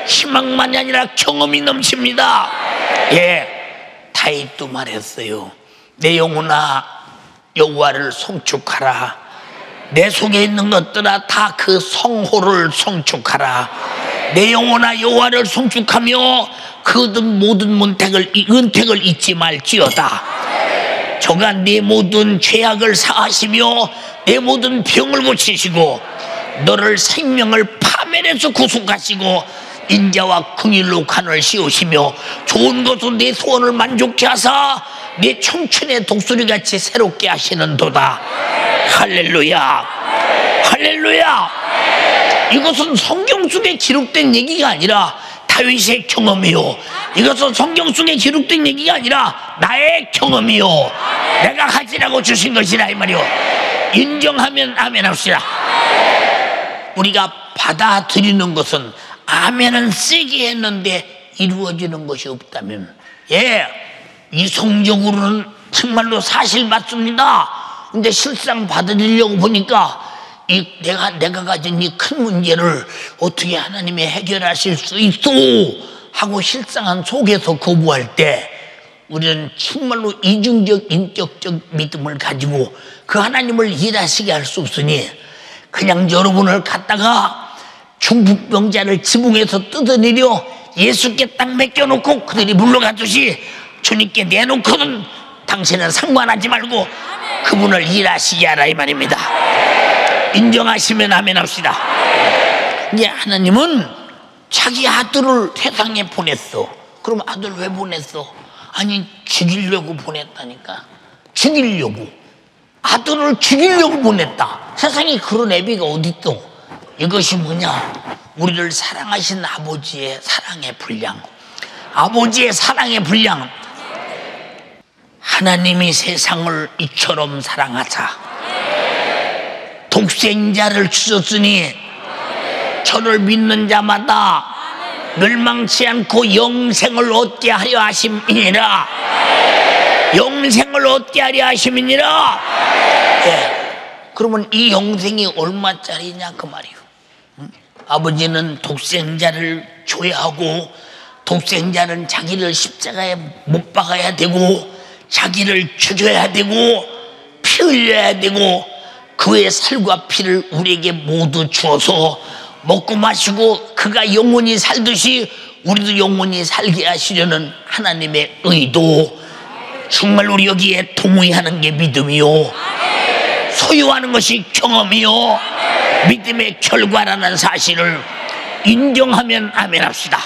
희망만이 아니라 경험이 넘칩니다. 예, 다윗도 말했어요. 내 영혼아 여호와를 송축하라. 내 속에 있는 것들아 다 그 성호를 송축하라. 내 영혼아 여호와를 송축하며 그든 모든 은택을 잊지 말지어다. 저가 내 모든 죄악을 사하시며 내 모든 병을 고치시고 너를 생명을 파멸해서 구속하시고 인자와 긍휼로 관을 씌우시며 좋은 것으로 내 소원을 만족케 하사 내 청춘의 독수리같이 새롭게 하시는 도다. 할렐루야. 할렐루야. 이것은 성경 속에 기록된 얘기가 아니라 다윗의 경험이요, 이것은 성경 속에 기록된 얘기가 아니라 나의 경험이요, 내가 가지라고 주신 것이라 이 말이요. 인정하면 아멘 합시다. 우리가 받아들이는 것은 아멘은 세게 했는데 이루어지는 것이 없다면, 예, 이성적으로는 정말로 사실 맞습니다. 근데 실상 받아들이려고 보니까 이 내가 가진 이 큰 문제를 어떻게 하나님이 해결하실 수 있어 하고 실상한 속에서 거부할 때 우리는 정말로 이중적 인격적 믿음을 가지고 그 하나님을 일하시게 할 수 없으니 그냥 여러분을 갖다가 중풍병자를 지붕에서 뜯어내려 예수께 딱 맡겨놓고 그들이 물러가듯이 주님께 내놓거든 당신은 상관하지 말고 그분을 일하시게 하라 이 말입니다. 인정하시면 아멘합시다. 이제 하나님은 자기 아들을 세상에 보냈어. 그럼 아들 왜 보냈어? 아니 죽이려고 보냈다니까. 죽이려고, 아들을 죽이려고 보냈다. 세상에 그런 애비가 어딨어. 이것이 뭐냐? 우리를 사랑하신 아버지의 사랑의 분량. 아버지의 사랑의 분량. 하나님이 세상을 이처럼 사랑하사 독생자를 주셨으니 저를 믿는 자마다 멸망치 않고 영생을 얻게 하려 하심이니라. 영생을 얻게 하려 하심이니라. 예. 그러면 이 영생이 얼마짜리냐 그 말이요. 응? 아버지는 독생자를 줘야 하고 독생자는 자기를 십자가에 못 박아야 되고 자기를 죽여야 되고 피 흘려야 되고 그의 살과 피를 우리에게 모두 주어서 먹고 마시고 그가 영원히 살듯이 우리도 영원히 살게 하시려는 하나님의 의도, 정말 우리 여기에 동의하는 게 믿음이요, 소유하는 것이 경험이요, 믿음의 결과라는 사실을 인정하면 아멘합시다.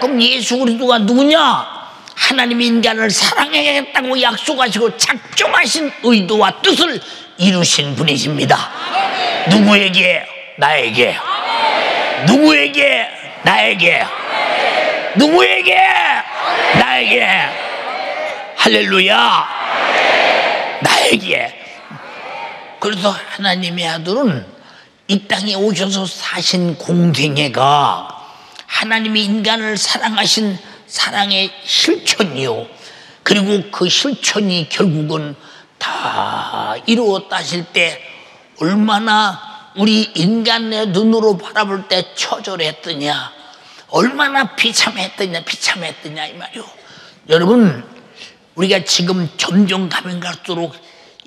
그럼 예수 그리스도가 누구냐? 하나님이 인간을 사랑하겠다고 약속하시고 작정하신 의도와 뜻을 이루신 분이십니다. 누구에게? 나에게. 누구에게? 나에게. 누구에게? 나에게. 할렐루야. 나에게. 그래서 하나님의 아들은 이 땅에 오셔서 사신 공생애가 하나님이 인간을 사랑하신 사랑의 실천이요, 그리고 그 실천이 결국은 다 이루었다실 때 얼마나 우리 인간의 눈으로 바라볼 때 처절했더냐, 얼마나 비참했더냐 이 말이요. 여러분, 우리가 지금 점점 가면 갈수록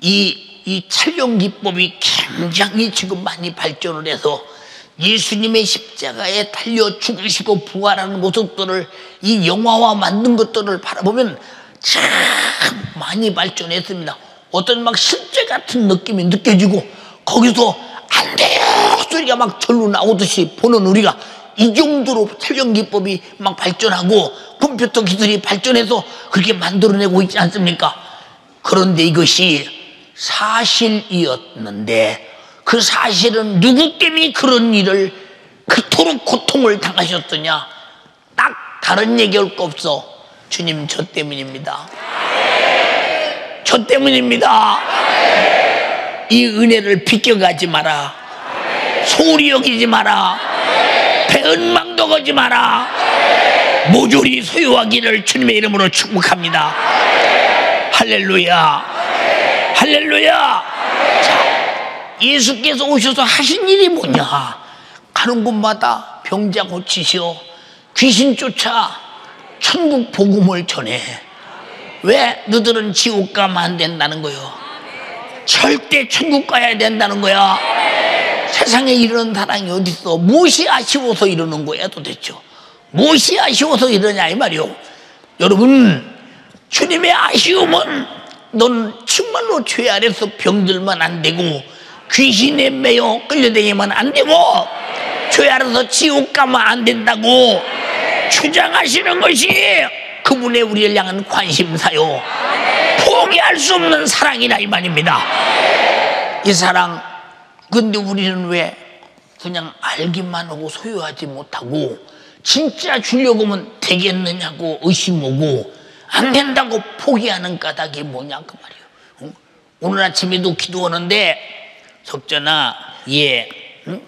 이 찰용기법이 굉장히 지금 많이 발전을 해서 예수님의 십자가에 달려 죽으시고 부활하는 모습들을, 이 영화와 만든 것들을 바라보면 참 많이 발전했습니다. 어떤 막 실제 같은 느낌이 느껴지고 거기서 안 돼요 소리가 막 절로 나오듯이 보는 우리가, 이 정도로 촬영기법이 막 발전하고 컴퓨터 기술이 발전해서 그렇게 만들어내고 있지 않습니까? 그런데 이것이 사실이었는데 그 사실은 누구 때문에 그런 일을, 그토록 고통을 당하셨더냐? 딱 다른 얘기할 거 없어. 주님, 저 때문입니다. 저 때문입니다. 이 은혜를 비껴가지 마라. 소홀히 여기지 마라. 배은망덕 하지 마라. 모조리 소유하기를 주님의 이름으로 축복합니다. 할렐루야. 할렐루야. 예수께서 오셔서 하신 일이 뭐냐? 가는 곳마다 병자 고치시오, 귀신 쫓아 천국 복음을 전해. 왜? 너들은 지옥 가면 안 된다는 거요, 절대 천국 가야 된다는 거야. 세상에 이런 사랑이 어딨어? 무엇이 아쉬워서 이러는 거야 도대체? 무엇이 아쉬워서 이러냐 이 말이요. 여러분, 주님의 아쉬움은 넌 정말로 죄 아래서 병들면 안 되고 귀신에 매여 끌려다니면 안 되고 죄 아래서 지옥 가면 안 된다고 주장하시는 것이 그분의 우리를 향한 관심사요, 포기할 수 없는 사랑이라 이 말입니다. 이 사랑, 근데 우리는 왜 그냥 알기만 하고 소유하지 못하고 진짜 주려고 하면 되겠느냐고 의심하고 안 된다고 포기하는 까닭이 뭐냐 그 말이에요. 오늘 아침에도 기도하는데, 석전아, 예, 응?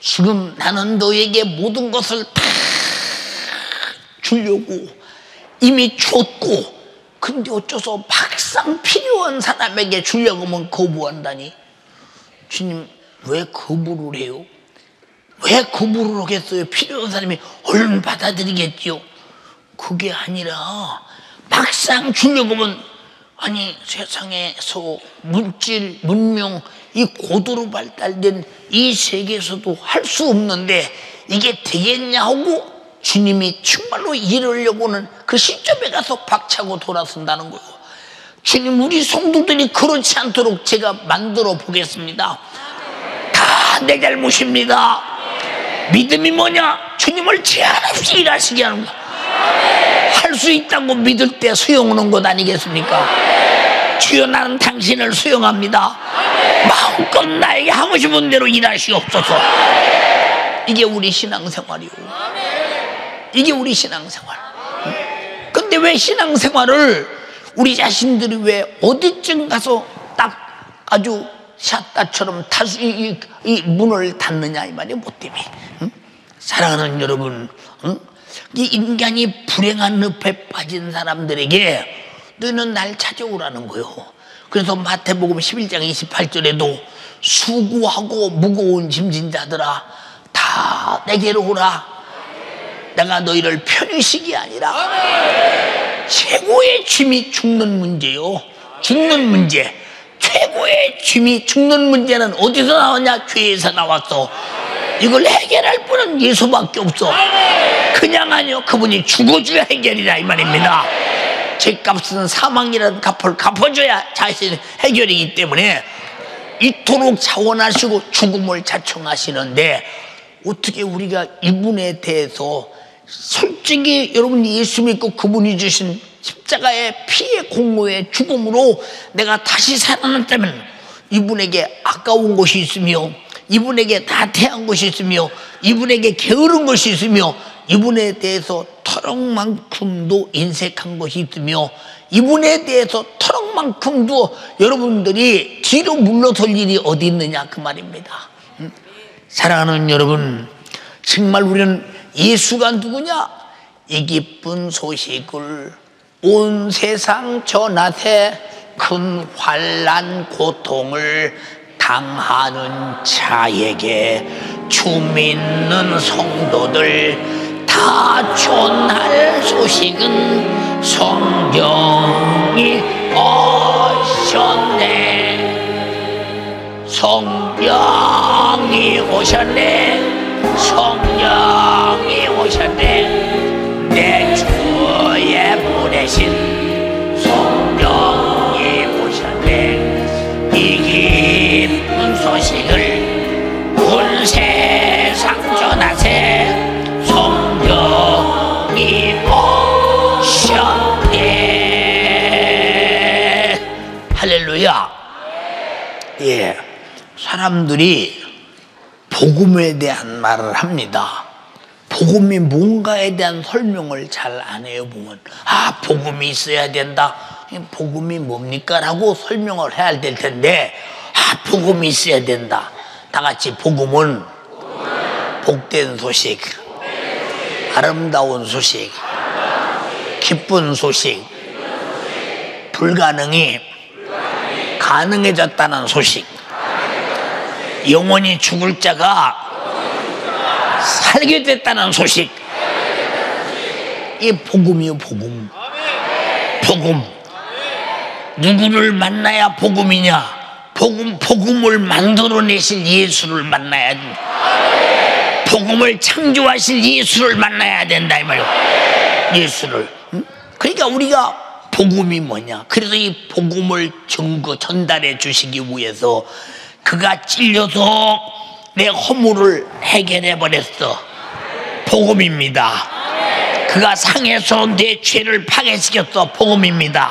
지금 나는 너에게 모든 것을 다 주려고 이미 줬고, 근데 어쩌서 막상 필요한 사람에게 주려고 하면 거부한다니. 주님, 왜 거부를 해요? 왜 거부를 하겠어요? 필요한 사람이 얼른 받아들이겠지요. 그게 아니라 막상 주려고 하면, 아니, 세상에서 물질, 문명, 이 고도로 발달된 이 세계에서도 할 수 없는데 이게 되겠냐 하고 주님이 정말로 이러려고는 그 시점에 가서 박차고 돌아선다는 거예요. 주님, 우리 성도들이 그렇지 않도록 제가 만들어 보겠습니다. 다 내 잘못입니다. 믿음이 뭐냐? 주님을 제한 없이 일하시게 하는 거예요. 할 수 있다고 믿을 때 수용하는 것 아니겠습니까? 주여, 나는 당신을 수용합니다. 마음껏 나에게 하고 싶은 대로 일하시옵소서. 이게 우리 신앙생활이요. 이게 우리 신앙생활. 근데 왜 신앙생활을 우리 자신들이 왜 어디쯤 가서 딱 아주 샷다처럼 다수 이 문을 닫느냐 이 말이에요. 뭐 때문에? 사랑하는 여러분, 이 인간이 불행한 늪에 빠진 사람들에게 너는 날 찾아오라는 거예요. 그래서 마태복음 11장 28절에도 수고하고 무거운 짐진 자들아 다 내게로 오라. 내가 너희를 편의식이 아니라 최고의 짐이 죽는 문제요. 죽는 문제. 최고의 짐이 죽는 문제는 어디서 나왔냐? 죄에서 나왔어. 이걸 해결할 분은 예수밖에 없어. 그냥 아니요. 그분이 죽어줘야 해결이라 이 말입니다. 죄값은 사망이라는 값을 갚아줘야 자신의 해결이기 때문에 이토록 자원하시고 죽음을 자청하시는데, 어떻게 우리가 이분에 대해서 솔직히 여러분 예수 믿고 그분이 주신 십자가의 피의 공로의 죽음으로 내가 다시 살아났다면 이분에게 아까운 것이 있으며 이분에게 나태한 것이 있으며 이분에게 게으른 것이 있으며 이분에 대해서 터럭만큼도 인색한 것이 있으며 이분에 대해서 터럭만큼도 여러분들이 뒤로 물러설 일이 어디 있느냐 그 말입니다. 사랑하는 여러분, 정말 우리는 예수가 누구냐? 이 기쁜 소식을 온 세상 전하되 큰 환난 고통을 당하는 자에게 주 믿는 성도들 다 전할 소식은 성령이 오셨네. 성령이 오셨네. 성령이 오셨네. 내 주에 보내신 성령이 오셨네. 이 기쁜 소식을 온 세상 전하세. 성령이 오셨네. 할렐루야. 예, 사람들이 복음에 대한 말을 합니다. 복음이 뭔가에 대한 설명을 잘 안 해요. 보면 아, 복음이 있어야 된다. 복음이 뭡니까? 라고 설명을 해야 될 텐데, 아, 복음이 있어야 된다. 다 같이 복음은 복된 소식, 아름다운 소식, 기쁜 소식, 불가능이 가능해졌다는 소식, 영원히 죽을 자가 살게 됐다는 소식. 이 복음이요, 복음. 복음. 누구를 만나야 복음이냐? 복음을 만들어내신 예수를 만나야 된다. 복음을 창조하신 예수를 만나야 된다 이 말이에요. 예수를. 그러니까 우리가 복음이 뭐냐? 그래서 이 복음을 증거 전달해 주시기 위해서 그가 찔려서 내 허물을 해결해 버렸어. 복음입니다. 그가 상해서 내 죄를 파괴시켰어. 복음입니다.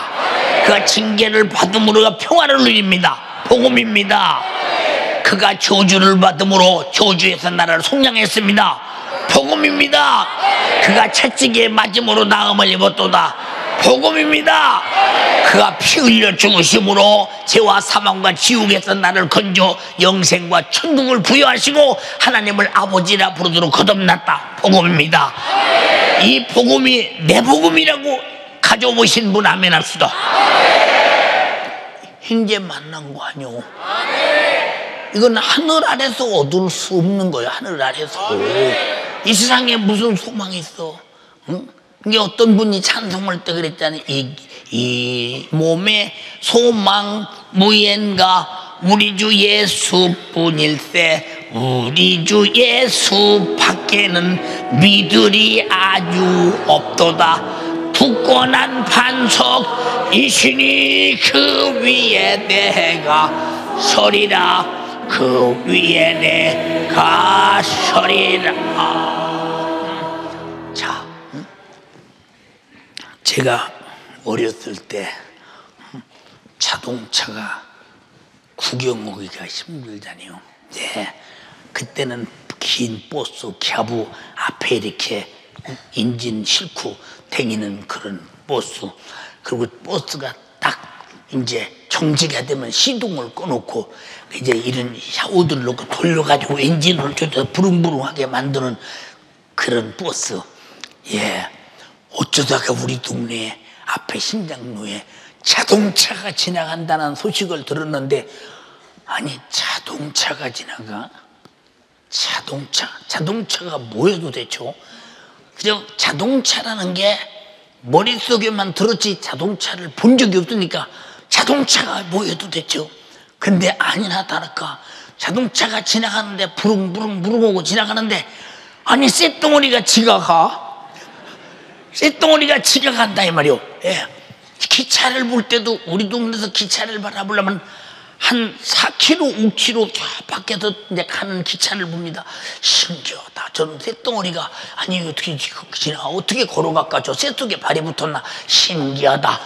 그가 징계를 받음으로 평화를 누립니다. 복음입니다. 그가 저주를 받음으로 저주에서 나를 속량했습니다. 복음입니다. 그가 채찍에 맞음으로 나음을 입었도다. 복음입니다. 그가 피 흘려 죽으심으로 죄와 사망과 지옥에서 나를 건져 영생과 천국을 부여하시고 하나님을 아버지라 부르도록 거듭났다. 복음입니다. 이 복음이 내 복음이라고 가져오신 분 아멘 합시다. 이제 만난 거 아니오. 이건 하늘 아래서 얻을 수 없는 거예요. 하늘 아래서. 이 세상에 무슨 소망이 있어? 응? 이게 어떤 분이 찬송할 때 그랬잖아요. 이 몸에 소망 무엔가 우리 주 예수뿐일세. 우리 주 예수 밖에는 믿을이 아주 없도다. 굳건한 반석이시니 그 위에 내가 서리라. 그 위에 내가 서리라. 자, 제가 어렸을 때 자동차가 구경 오기가 힘들잖아요. 예, 그때는 긴 버스 캬부 앞에 이렇게 인진 싣고 다니는 그런 버스. 그리고 버스가 딱 이제 정지가 되면 시동을 꺼놓고 이제 이런 샤워들 놓고 돌려가지고 엔진을 조져서 부릉부릉하게 만드는 그런 버스. 예, 어쩌다가 우리 동네 앞에 신장로에 자동차가 지나간다는 소식을 들었는데, 아니 자동차가 지나가? 자동차가 뭐예요 도대체? 그냥 자동차라는 게 머릿속에만 들었지 자동차를 본 적이 없으니까 자동차가 뭐예요 도대체? 근데 아니나 다를까 자동차가 지나가는데 부릉부릉 오고 지나가는데, 아니 쇳덩어리가 지가 가? 쇳덩어리가 지가 간다 이 말이오. 예. 기차를 볼 때도 우리 동네에서 기차를 바라보려면 한 4km, 5km 밖에서 이제 가는 기차를 봅니다. 신기하다. 저는 쇳덩어리가 아니 어떻게 지나, 어떻게 걸어갈까? 저 쇳속에 발이 붙었나? 신기하다.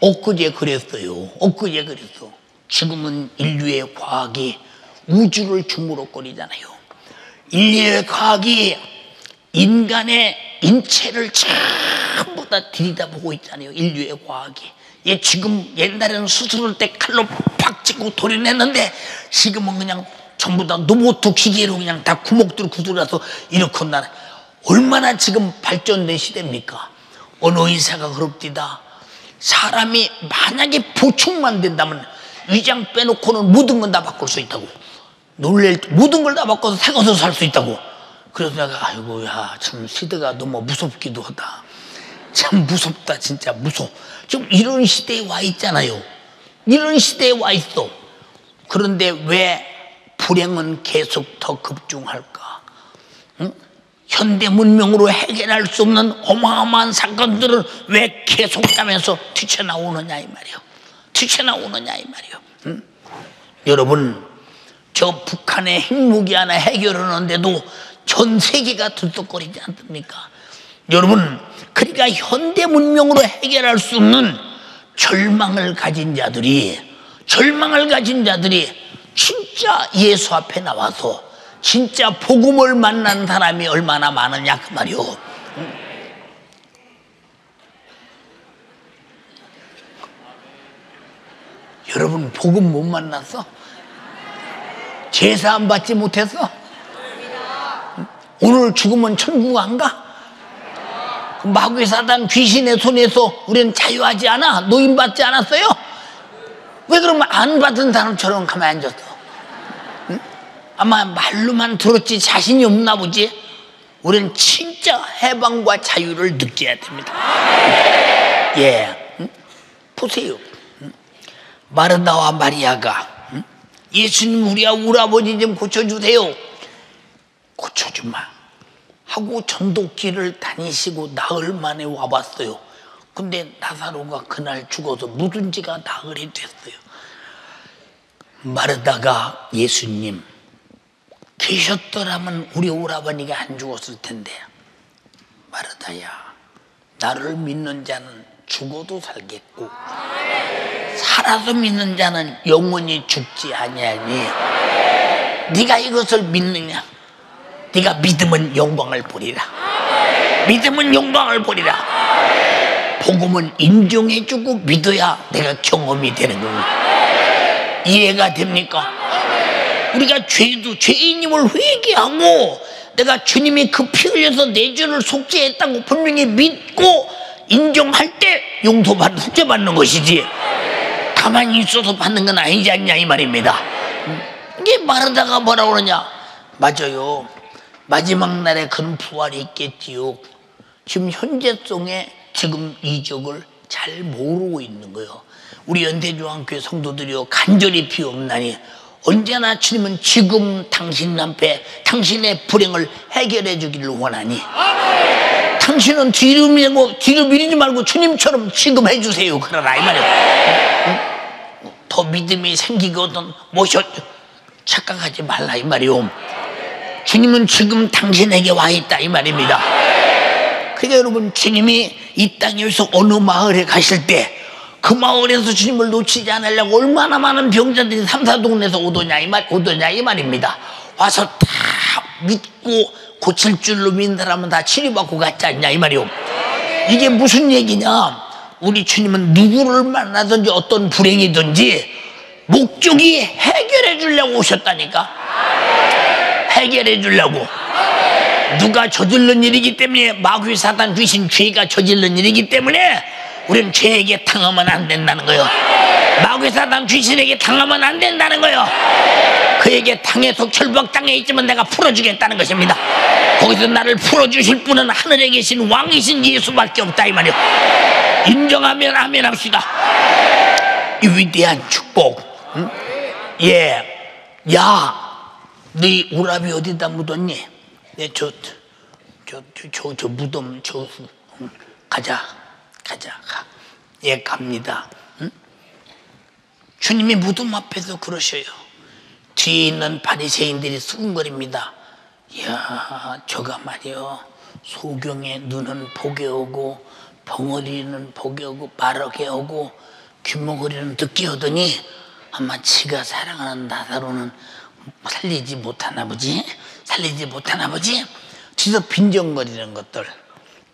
엊그제 그랬어요. 엊그제 그랬어. 지금은 인류의 과학이 우주를 주무럭거리잖아요. 인류의 과학이 인간의 인체를 전부 다 들여다보고 있잖아요. 인류의 과학이. 예, 지금 옛날에는 수술할 때 칼로 팍 찍고 도려냈는데 지금은 그냥 전부 다 로봇 기계로 그냥 다 구멍들 구들어서 이렇게 나는, 얼마나 지금 발전된 시대입니까? 어느 의사가 그럽디다. 사람이 만약에 보충만 된다면 위장 빼놓고는 모든 건 다 바꿀 수 있다고. 놀랄 모든 걸 다 바꿔서 사가서 살 수 있다고. 그래서 내가 아이고 야 참 시대가 너무 무섭기도 하다. 참 무섭다 진짜 무서워. 지금 이런 시대에 와 있잖아요. 이런 시대에 와 있어. 그런데 왜 불행은 계속 더 급증할까? 응? 현대 문명으로 해결할 수 없는 어마어마한 사건들을 왜 계속 하면서 튀쳐나오느냐 이 말이요. 튀쳐나오느냐 이 말이요. 응? 여러분, 저 북한의 핵무기 하나 해결하는데도 전 세계가 들썩거리지 않습니까? 여러분, 그러니까 현대 문명으로 해결할 수 없는 절망을 가진 자들이 진짜 예수 앞에 나와서 진짜 복음을 만난 사람이 얼마나 많으냐 그 말이오. 여러분, 복음 못 만났어? 제사 안 받지 못했어? 오늘 죽으면 천국 안 가? 마귀 사단 귀신의 손에서 우리는 자유하지 않아? 노인받지 않았어요? 왜 그러면 안 받은 사람처럼 가만히 앉았어? 응? 아마 말로만 들었지 자신이 없나 보지? 우리는 진짜 해방과 자유를 느껴야 됩니다. 예, 응? 보세요. 응? 마르다와 마리아가, 응? 예수님 우리 아버지 좀 고쳐주세요. 고쳐주마 하고 전도길을 다니시고 나흘 만에 와봤어요. 근데 나사로가 그날 죽어서 묵은지가 나흘이 됐어요. 마르다가 예수님 계셨더라면 우리 오라버니가 안 죽었을 텐데, 마르다야 나를 믿는 자는 죽어도 살겠고 살아서 믿는 자는 영원히 죽지 아니하니 네가 이것을 믿느냐? 네가 믿음은 영광을 보리라. 믿음은 영광을 보리라. 복음은 인정해주고 믿어야 내가 경험이 되는 겁니다. 이해가 됩니까? 우리가 죄도 죄인임을 회개하고 내가 주님이 그 피 흘려서 내 죄를 속죄했다고 분명히 믿고 인정할 때 용서받는, 속죄받는 것이지 가만히 있어서 받는 건 아니지 않냐 이 말입니다. 이게 마르다가 뭐라 그러냐? 맞아요. 마지막 날에 그런 부활이 있겠지요. 지금 현재성에 지금 이적을 잘 모르고 있는 거예요. 우리 연세중앙교회 성도들이요, 간절히 비옵나니 언제나 주님은 지금 당신 앞에 당신의 불행을 해결해 주기를 원하니, 아멘! 당신은 뒤로 밀지 말고 주님처럼 지금 해주세요. 그러라 이 말이에요. 응? 더 믿음이 생기거든 착각하지 말라 이 말이오. 주님은 지금 당신에게 와 있다 이 말입니다. 그러니까 여러분, 주님이 이 땅에서 어느 마을에 가실 때 그 마을에서 주님을 놓치지 않으려고 얼마나 많은 병자들이 삼사동네에서 오더냐 이 말입니다. 와서 다 믿고 고칠 줄로 믿는 사람은 다 치료받고 갔지 않냐 이 말이오. 이게 무슨 얘기냐? 우리 주님은 누구를 만나든지 어떤 불행이든지 목적이 해결해 주려고 오셨다니까. 해결해 주려고. 누가 저질른 일이기 때문에 마귀 사단 귀신 죄가 저질른 일이기 때문에 우리는 죄에게 당하면 안 된다는 거예요. 마귀 사단 귀신에게 당하면 안 된다는 거예요. 그에게 당해서 결박당해 있지만 내가 풀어주겠다는 것입니다. 거기서 나를 풀어주실 분은 하늘에 계신 왕이신 예수밖에 없다 이 말이에요. 인정하면 아멘 합시다. 이 위대한 축복. 응? 예. 야, 네 우람이 어디다 묻었니? 네, 저 무덤 저 가자 가. 예, 갑니다. 응? 주님이 무덤 앞에서 그러셔요. 뒤에 있는 바리새인들이 수군거립니다. 이야, 저가 말이요, 소경의 눈은 보게 오고 벙어리는 보게 오고 마르게 오고 귀머거리는 듣게 오더니 아마 지가 사랑하는 나사로는 살리지 못하나 보지? 지서 빈정거리는 것들.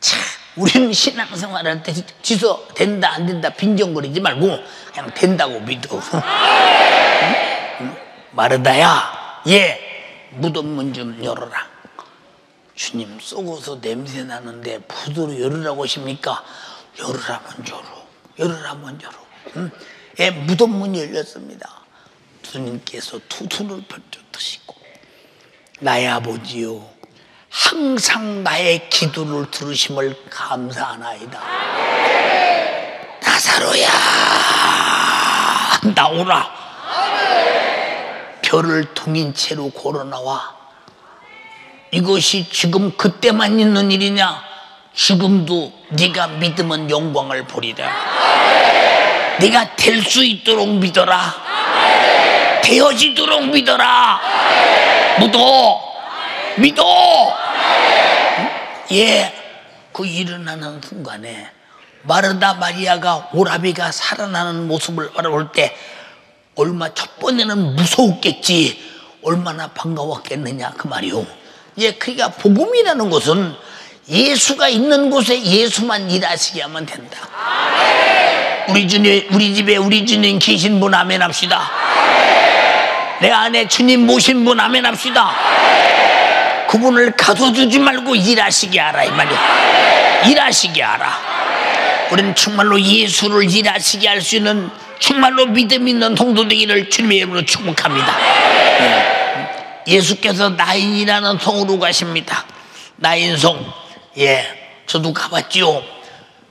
참, 우리는 신앙생활할 때 지서 된다 안 된다 빈정거리지 말고 그냥 된다고 믿어. 마르다야, 예, 무덤 문 좀 열어라. 주님, 썩어서 냄새 나는데 부드러 열으라고 하십니까? 열으라 먼저로. 응? 예, 무덤 문이 열렸습니다. 주님께서 두 손을 펼쳐드시고, 나의 아버지요, 항상 나의 기도를 들으심을 감사하나이다. 나사로야, 나오라. 별을 통인 채로 걸어나와. 이것이 지금 그때만 있는 일이냐? 지금도 네가 믿으면 영광을 보리라. 네가 될 수 있도록 믿어라. 되어지도록 믿어라. 믿어. 예, 그 일어나는 순간에 마르다 마리아가 오라비가 살아나는 모습을 바라볼 때 얼마 첫 번에는 무서웠겠지, 얼마나 반가웠겠느냐 그 말이오. 예, 그러니까 복음이라는 것은 예수가 있는 곳에 예수만 일하시게 하면 된다. 우리 집에 우리 주님 계신 분 아멘 합시다. 내 안에 주님 모신 분 아멘 합시다. 그분을 가둬두지 말고 일하시게 하라 이 말이야. 일하시게 하라. 우리는 정말로 예수를 일하시게 할 수 있는 정말로 믿음 있는 성도 되기를 주님의 이름으로 축복합니다. 예수께서 나인이라는 성으로 가십니다. 나인성. 예, 저도 가봤지요.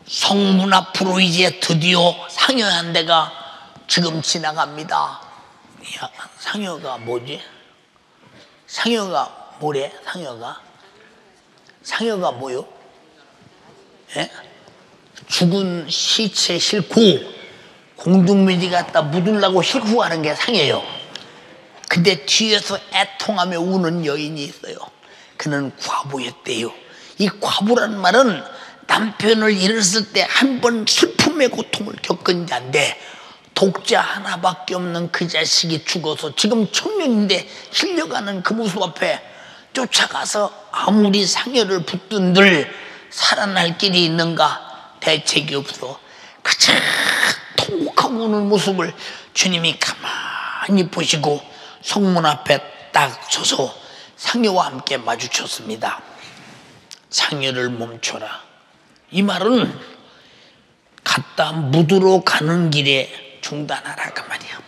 성문 앞으로 이제 드디어 상여 한 대가 지금 지나갑니다. 야, 상여가 뭐지? 상여가 뭐래? 상여가 뭐요? 예? 죽은 시체 싣고 공동묘지 갖다 묻으려고 싣고 가는 게 상여예요. 근데 뒤에서 애통하며 우는 여인이 있어요. 그는 과부였대요. 이 과부란 말은 남편을 잃었을 때 한 번 슬픔의 고통을 겪은 자인데 독자 하나밖에 없는 그 자식이 죽어서 지금 청년인데 실려가는 그 모습 앞에 쫓아가서 아무리 상여를 붙든들 살아날 길이 있는가? 대책이 없어. 그저 통곡하고 우는 모습을 주님이 가만히 보시고 성문 앞에 딱 서서 상여와 함께 마주쳤습니다. 상여를 멈춰라. 이 말은 갖다 묻으러 가는 길에 중단하라 그 말이야.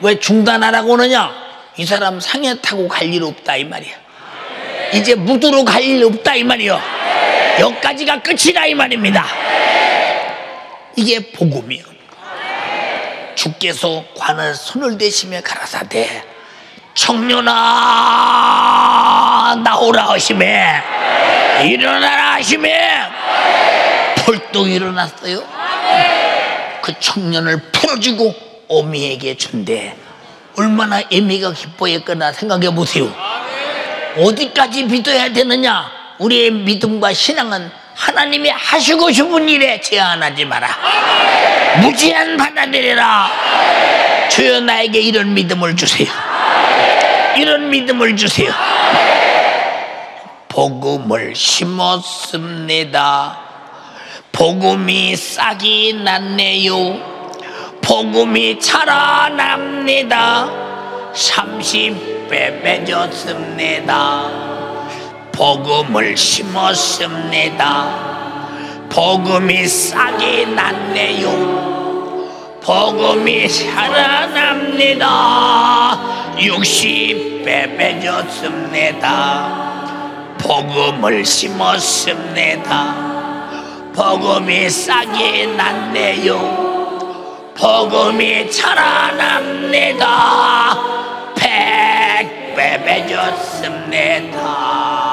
왜 중단하라고 하느냐? 이 사람 상여 타고 갈 일 없다 이 말이야. 이제 묻으러 갈 일 없다 이 말이야. 여기까지가 끝이다 이 말입니다. 이게 복음이요. 주께서 관을 손을 대시며 가라사대 청년아 나오라 하시매 일어나라 하시매 벌떡 일어났어요. 그 청년을 풀어주고 어미에게 준대. 얼마나 애미가 기뻐했거나 생각해 보세요. 어디까지 믿어야 되느냐? 우리의 믿음과 신앙은 하나님이 하시고 싶은 일에 제한하지 마라. 무제한 받아들여라. 주여 나에게 이런 믿음을 주세요. 이런 믿음을 주세요. 복음을 심었습니다. 복음이 싹이 났네요. 복음이 자라납니다. 30배 맺었습니다. 복음을 심었습니다. 복음이 싹이 났네요. 복음이 살아납니다. 60배 맺었습니다. 복음을 심었습니다. 복음이 싹이 났네요. 복음이 자라납니다. 100배 맺었습니다.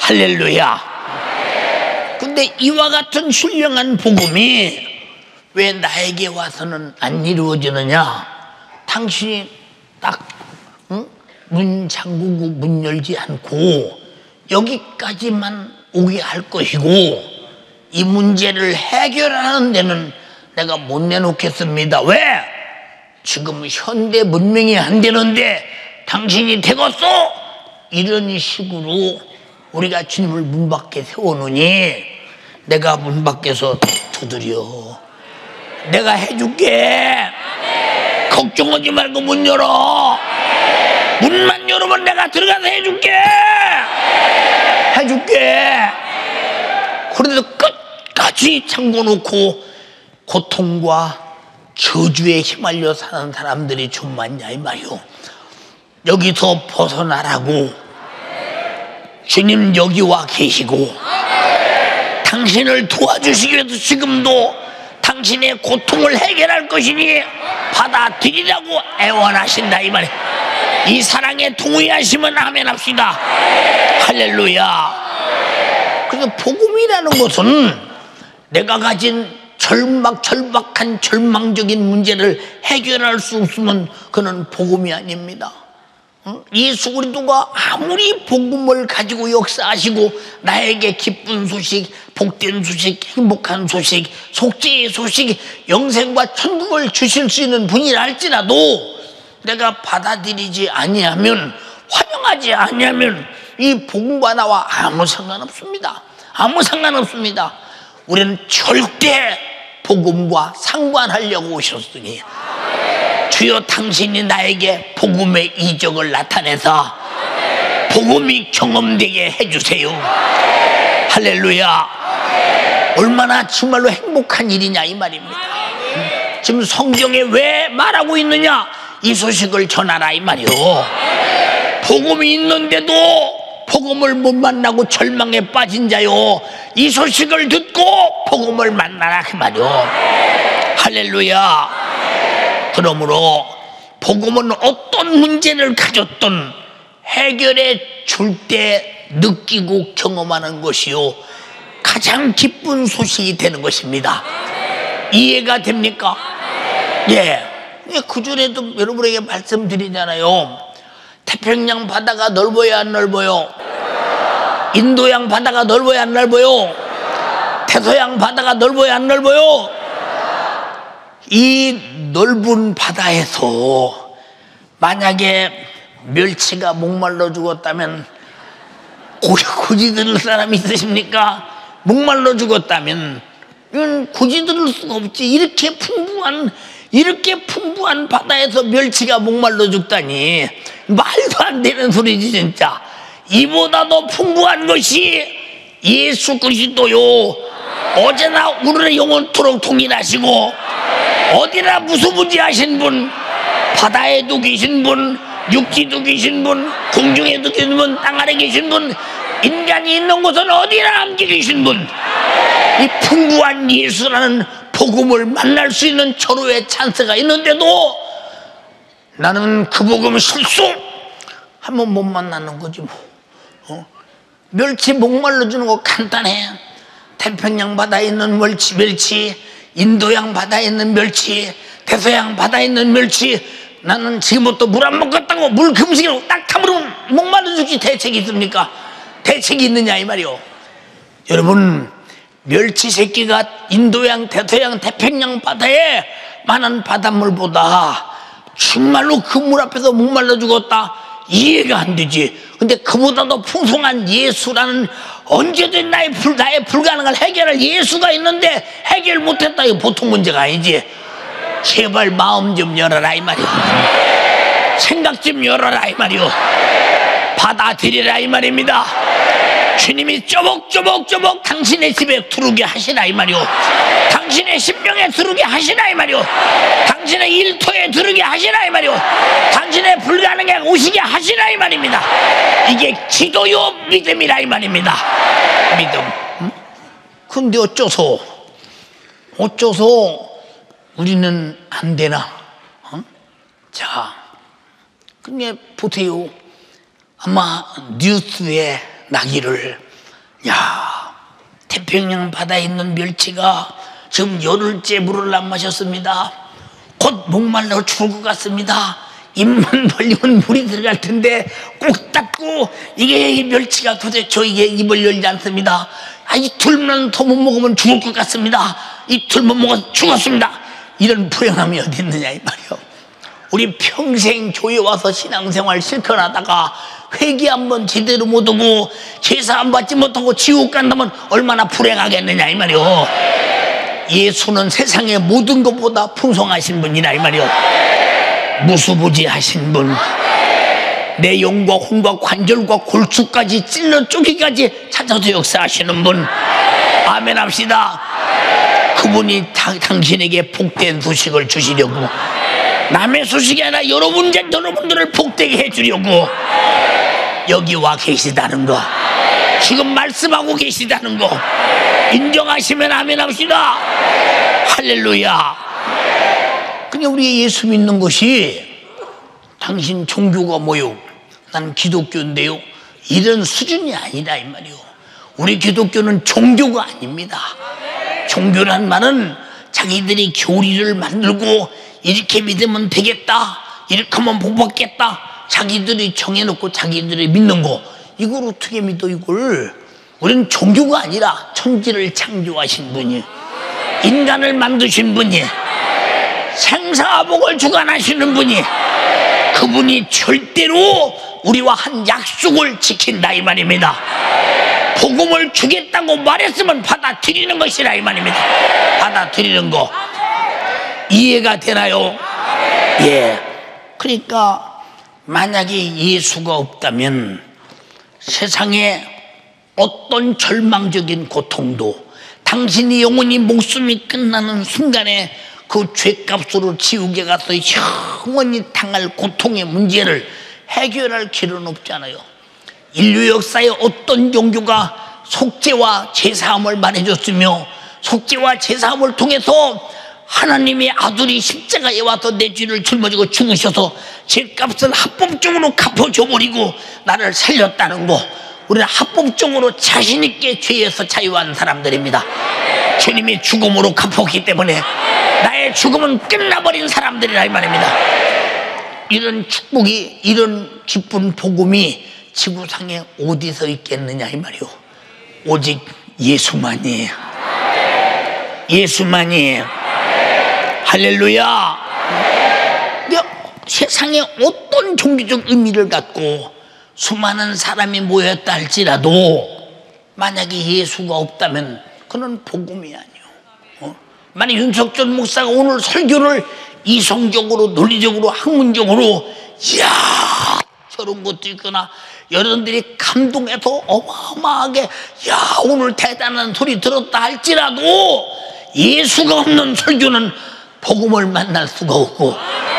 할렐루야. 근데 이와 같은 훌륭한 복음이 왜 나에게 와서는 안 이루어지느냐? 당신이 딱 문 잠그고 문 열지 않고 여기까지만 오게 할 것이고, 이 문제를 해결하는 데는 내가 못 내놓겠습니다. 왜? 지금 현대 문명이 안 되는데 당신이 되겠소? 이런 식으로 우리가 주님을 문 밖에 세우느니 내가 문 밖에서 두드려. 내가 해줄게. 걱정하지 말고 문 열어. 문만 열으면 내가 들어가서 해줄게. 해줄게. 그런데도 끝까지 잠궈놓고 고통과 저주에 휘말려 사는 사람들이 좀 많냐 이 말이오. 여기서 벗어나라고. 주님 여기 와 계시고 당신을 도와주시기 위해서 지금도 당신의 고통을 해결할 것이니 받아들이라고 애원하신다 이 말이오. 이 사랑에 동의하시면 아멘합시다. 할렐루야. 그래서 복음이라는 것은 내가 가진 절박한 절망적인 문제를 해결할 수 없으면 그는 복음이 아닙니다. 예수 그리스도가 아무리 복음을 가지고 역사하시고 나에게 기쁜 소식, 복된 소식, 행복한 소식, 속죄의 소식, 영생과 천국을 주실 수 있는 분이라 할지라도 내가 받아들이지 아니하면, 환영하지 아니하면 이 복음과 나와 아무 상관없습니다. 아무 상관없습니다. 우리는 절대 복음과 상관하려고 오셨으니 주여 당신이 나에게 복음의 이적을 나타내서 복음이 경험되게 해주세요. 할렐루야. 얼마나 정말로 행복한 일이냐 이 말입니다. 지금 성경에 왜 말하고 있느냐? 이 소식을 전하라 이 말이요. 복음이 있는데도 복음을 못 만나고 절망에 빠진 자요, 이 소식을 듣고 복음을 만나라 그 말이오. 할렐루야. 그러므로 복음은 어떤 문제를 가졌든 해결해 줄 때 느끼고 경험하는 것이요 가장 기쁜 소식이 되는 것입니다. 이해가 됩니까? 예. 그 전에도 여러분에게 말씀드리잖아요. 태평양 바다가 넓어야 안 넓어요? 인도양 바다가 넓어야 안 넓어요? 태서양 바다가 넓어야 안 넓어요? 이 넓은 바다에서 만약에 멸치가 목말라 죽었다면 굳이 들을 사람이 있으십니까? 목말라 죽었다면 이건 굳이 들을 수가 없지. 이렇게 풍부한 바다에서 멸치가 목말라 죽다니 말도 안 되는 소리지 진짜. 이보다 더 풍부한 것이 예수 그리스도요. 어제나 오늘의 영원토록 동일하시고 어디나 무소부지하신 분, 바다에도 계신 분, 육지도 계신 분, 공중에도 계신 분, 땅 아래 계신 분, 인간이 있는 곳은 어디나 함께 계신 분, 이 풍부한 예수라는 복음을 만날 수 있는 절호의 찬스가 있는데도 나는 그 복음을 실수 한번 못 만나는 거지 뭐. 멸치 목말라 주는 거 간단해. 태평양 바다에 있는 멸치, 인도양 바다에 있는 멸치, 대서양 바다에 있는 멸치, 나는 지금부터 물 안 먹겠다고 물 금식이라고 딱 타버리면 목말라 죽지 대책이 있습니까? 대책이 있느냐 이 말이오. 여러분, 멸치 새끼가 인도양, 대서양, 태평양 바다에 많은 바닷물보다 정말로 그 물 앞에서 목말라 죽었다, 이해가 안 되지. 근데 그보다 더 풍성한 예수라는, 언제든 나의 불가능을 해결할 예수가 있는데 해결 못했다, 이거 보통 문제가 아니지. 제발 마음 좀 열어라 이 말이오. 생각 좀 열어라 이 말이오. 받아들이라 이 말입니다. 주님이 쪼복쪼복쪼복 당신의 집에 들어오게 하시라 이 말이오. 당신의 심령에 들어오게 하시라 이 말이오. 당신의 일터에 들어오게 하시라 이 말이오. 당신의 불가능에 오시게 하시라 이 말입니다. 이게 기도요 믿음이라 이 말입니다. 믿음. 근데 어쩌소 우리는 안 되나? 자, 근데 보세요. 아마 뉴스에 나기를, 야, 태평양 바다에 있는 멸치가 지금 열흘째 물을 안 마셨습니다. 곧 목말라 죽을 것 같습니다. 입만 벌리면 물이 들어갈 텐데 꼭 닫고, 이게 이 멸치가 도대체 이게 입을 열지 않습니다. 아, 이틀만 더 못 먹으면 죽을 것 같습니다. 이틀 못 먹어서 죽었습니다. 이런 불행함이 어디 있느냐 이 말이요. 우리 평생 교회 와서 신앙생활 실컷하다가 회개 한번 제대로 못하고 제사 안 받지 못하고 지옥 간다면 얼마나 불행하겠느냐 이 말이오. 예수는 세상의 모든 것보다 풍성하신 분이라 이 말이오. 무수부지하신 분, 내 영과 혼과 관절과 골수까지 찔러 쪼개까지 찾아서 역사하시는 분, 아멘 합시다. 그분이 당신에게 복된 소식을 주시려고, 남의 소식이 아니라 여러분들을 복되게 해주려고 여기 와 계시다는 거, 지금 말씀하고 계시다는 거 인정하시면 아멘 합시다. 할렐루야. 그냥 우리 예수 믿는 것이, 당신 종교가 뭐요? 난 기독교인데요, 이런 수준이 아니라 이 말이요. 우리 기독교는 종교가 아닙니다. 종교란 말은 자기들이 교리를 만들고 이렇게 믿으면 되겠다, 이렇게 하면 복 받겠다, 자기들이 정해놓고 자기들이 믿는 거, 이걸 어떻게 믿어 이걸. 우리는 종교가 아니라 천지를 창조하신 분이, 인간을 만드신 분이, 생사복을 주관하시는 분이, 그분이 절대로 우리와 한 약속을 지킨다 이 말입니다. 복음을 주겠다고 말했으면 받아들이는 것이라 이 말입니다. 받아들이는 거 이해가 되나요? 예. 그러니까 만약에 예수가 없다면 세상에 어떤 절망적인 고통도, 당신이 영원히 목숨이 끝나는 순간에 그 죄값으로 지옥에 가서 영원히 당할 고통의 문제를 해결할 길은 없잖아요. 인류 역사의 어떤 종교가 속죄와 제사함을 말해줬으며, 속죄와 제사함을 통해서 하나님의 아들이 십자가에 와서 내 죄를 짊어지고 죽으셔서 죄값을 합법적으로 갚아줘버리고 나를 살렸다는 거, 우리는 합법적으로 자신 있게 죄에서 자유한 사람들입니다. 주님이 죽음으로 갚았기 때문에 나의 죽음은 끝나버린 사람들이라 이 말입니다. 이런 축복이, 이런 기쁜 복음이 지구상에 어디서 있겠느냐 이 말이오. 오직 예수만이에요. 예수만이에요. 할렐루야. 세상에 어떤 종교적 의미를 갖고 수많은 사람이 모였다 할지라도 만약에 예수가 없다면 그건 복음이 아니요. 만약 윤석전 목사가 오늘 설교를 이성적으로, 논리적으로, 학문적으로, 이야 저런 것도 있구나, 여러분들이 감동해서 어마어마하게 야 오늘 대단한 소리 들었다 할지라도 예수가 없는 설교는 복음을 만날 수가 없고,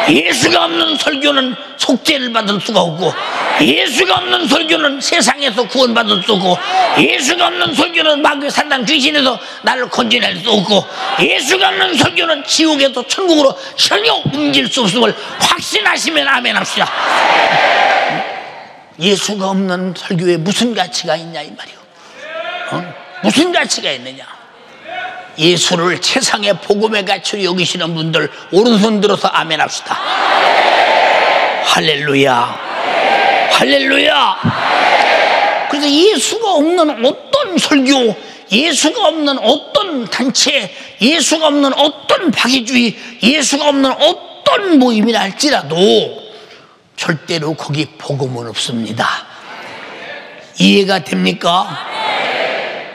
예수가 없는 설교는 속죄를 받을 수가 없고, 예수가 없는 설교는 세상에서 구원받을 수 없고, 예수가 없는 설교는 마귀 사단 귀신에서 나를 건져낼 수 없고, 예수가 없는 설교는 지옥에서 천국으로 전혀 옮길 수 없음을 확신하시면 아멘 합시다. 예수가 없는 설교에 무슨 가치가 있냐 이 말이오. 무슨 가치가 있느냐. 예수를 세상의 복음의 가치로 여기시는 분들 오른손 들어서 아멘 합시다. 할렐루야. 할렐루야. 그래서 예수가 없는 어떤 설교, 예수가 없는 어떤 단체, 예수가 없는 어떤 박애주의, 예수가 없는 어떤 모임이라 할지라도 절대로 거기 복음은 없습니다. 이해가 됩니까?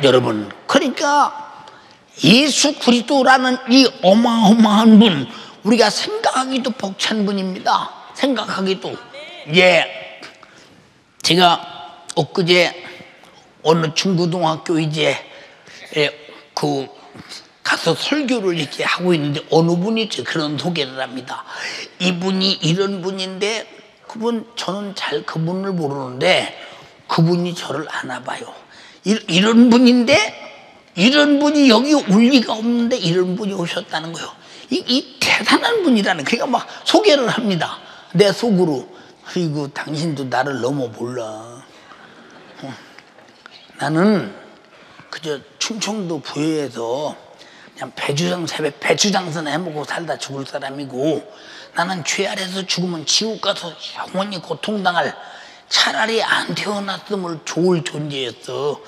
여러분, 그러니까 예수 그리스도라는 이 어마어마한 분, 우리가 생각하기도 벅찬 분입니다. 생각하기도. 예. 제가 엊그제 어느 중고등학교 이제 그 가서 설교를 이제 하고 있는데 어느 분이 그런 소개를 합니다. 이분이 이런 분인데 그분 저는 잘 그분을 모르는데 그분이 저를 아나 봐요. 이런 분인데 이런 분이 여기 올 리가 없는데 이런 분이 오셨다는 거예요. 이 대단한 분이라는, 그러니까 막 소개를 합니다. 내 속으로 아이고 당신도 나를 너무 몰라. 나는 그저 충청도 부여에서 그냥 배추장사나 해먹고 살다 죽을 사람이고, 나는 죄 아래서 죽으면 지옥 가서 영원히 고통당할, 차라리 안 태어났음을 좋을 존재였어.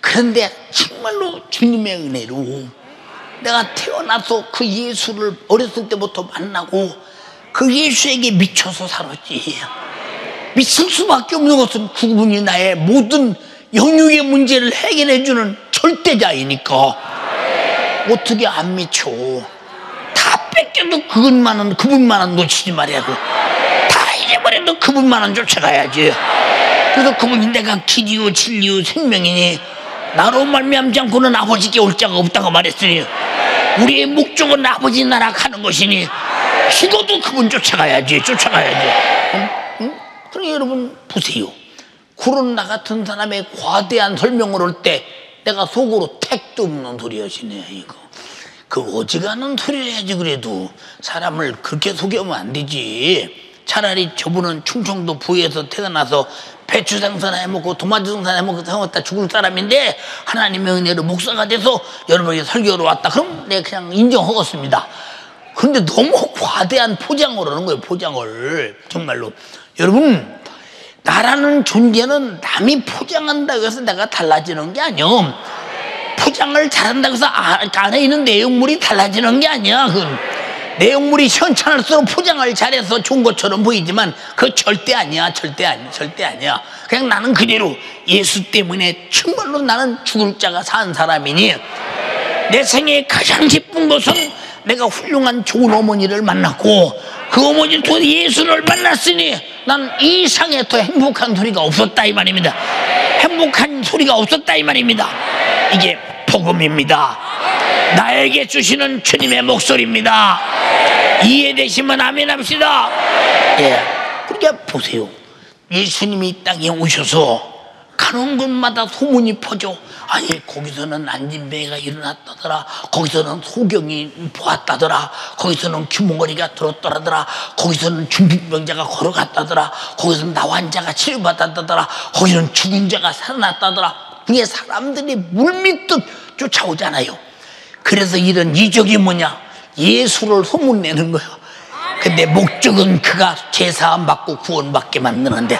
그런데 정말로 주님의 은혜로 내가 태어나서 그 예수를 어렸을 때부터 만나고 그 예수에게 미쳐서 살았지. 미칠 수밖에 없는 것은 그분이 나의 모든 영육의 문제를 해결해주는 절대자이니까 어떻게 안 미쳐. 다 뺏겨도 그분만은 놓치지 말아야고, 다 잊어버려도 그분만은 쫓아가야지. 그래서 그분이 내가 길이요 진리요 생명이니 나로 말미암지 않고는 아버지께 올 자가 없다고 말했으니, 우리의 목적은 아버지 나라 가는 것이니 죽어도 그분 쫓아가야지. 응? 그럼 여러분 보세요. 그런 나 같은 사람의 과대한 설명을 할 때 내가 속으로 택도 없는 소리 하시네. 이거 그 어지간한 소리를 해야지. 그래도 사람을 그렇게 속이면 안 되지. 차라리 저분은 충청도 부에서 태어나서 배추장사나 해먹고 도마장사나 해먹고 태어났다 죽을 사람인데 하나님의 은혜로 목사가 돼서 여러분에게 설교로 왔다. 그럼 내가 그냥 인정하겠습니다. 근데 너무 과대한 포장을 하는 거예요. 포장을. 정말로 여러분, 나라는 존재는 남이 포장한다고 해서 내가 달라지는 게 아니오. 포장을 잘한다고 해서 안에 있는 내용물이 달라지는 게 아니야. 내용물이 시원찮을수록 포장을 잘해서 좋은 것처럼 보이지만 그거 절대 아니야. 그냥 나는 그대로 예수 때문에 정말로 나는 죽을 자가 산 사람이니, 내 생에 가장 기쁜 것은 내가 훌륭한 좋은 어머니를 만났고 그 어머니 또 예수를 만났으니 난 이상에 더 행복한 소리가 없었다 이 말입니다. 행복한 소리가 없었다 이 말입니다. 이게 복음입니다. 나에게 주시는 주님의 목소리입니다. 이해되시면 아멘합시다. 예. 그러니까 보세요. 예수님이 땅에 오셔서 가는 곳마다 소문이 퍼져. 아니 거기서는 안진뱅이가 일어났다더라, 거기서는 소경이 보았다더라, 거기서는 귀몽거리가 들었더라더라, 거기서는 중풍병자가 걸어갔다더라, 거기서는 나환자가 치료받았다더라, 거기는 죽은 자가 살아났다더라. 그게 사람들이 물밀듯 쫓아오잖아요. 그래서 이런 이적이 뭐냐, 예수를 소문내는 거야. 근데 목적은 그가 제사함 받고 구원받게 만드는데,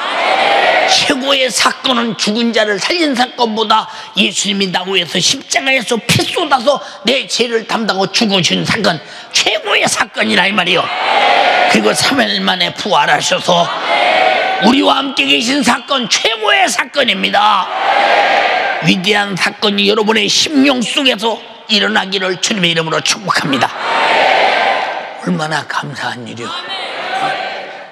최고의 사건은 죽은 자를 살린 사건보다 예수님이 나오에서 십자가에서 피 쏟아서 내 죄를 담당하고 죽으신 사건, 최고의 사건이라 이 말이에요. 그리고 3일 만에 부활하셔서 우리와 함께 계신 사건, 최고의 사건입니다. 위대한 사건이 여러분의 심령 속에서 일어나기를 주님의 이름으로 축복합니다. 얼마나 감사한 일이요.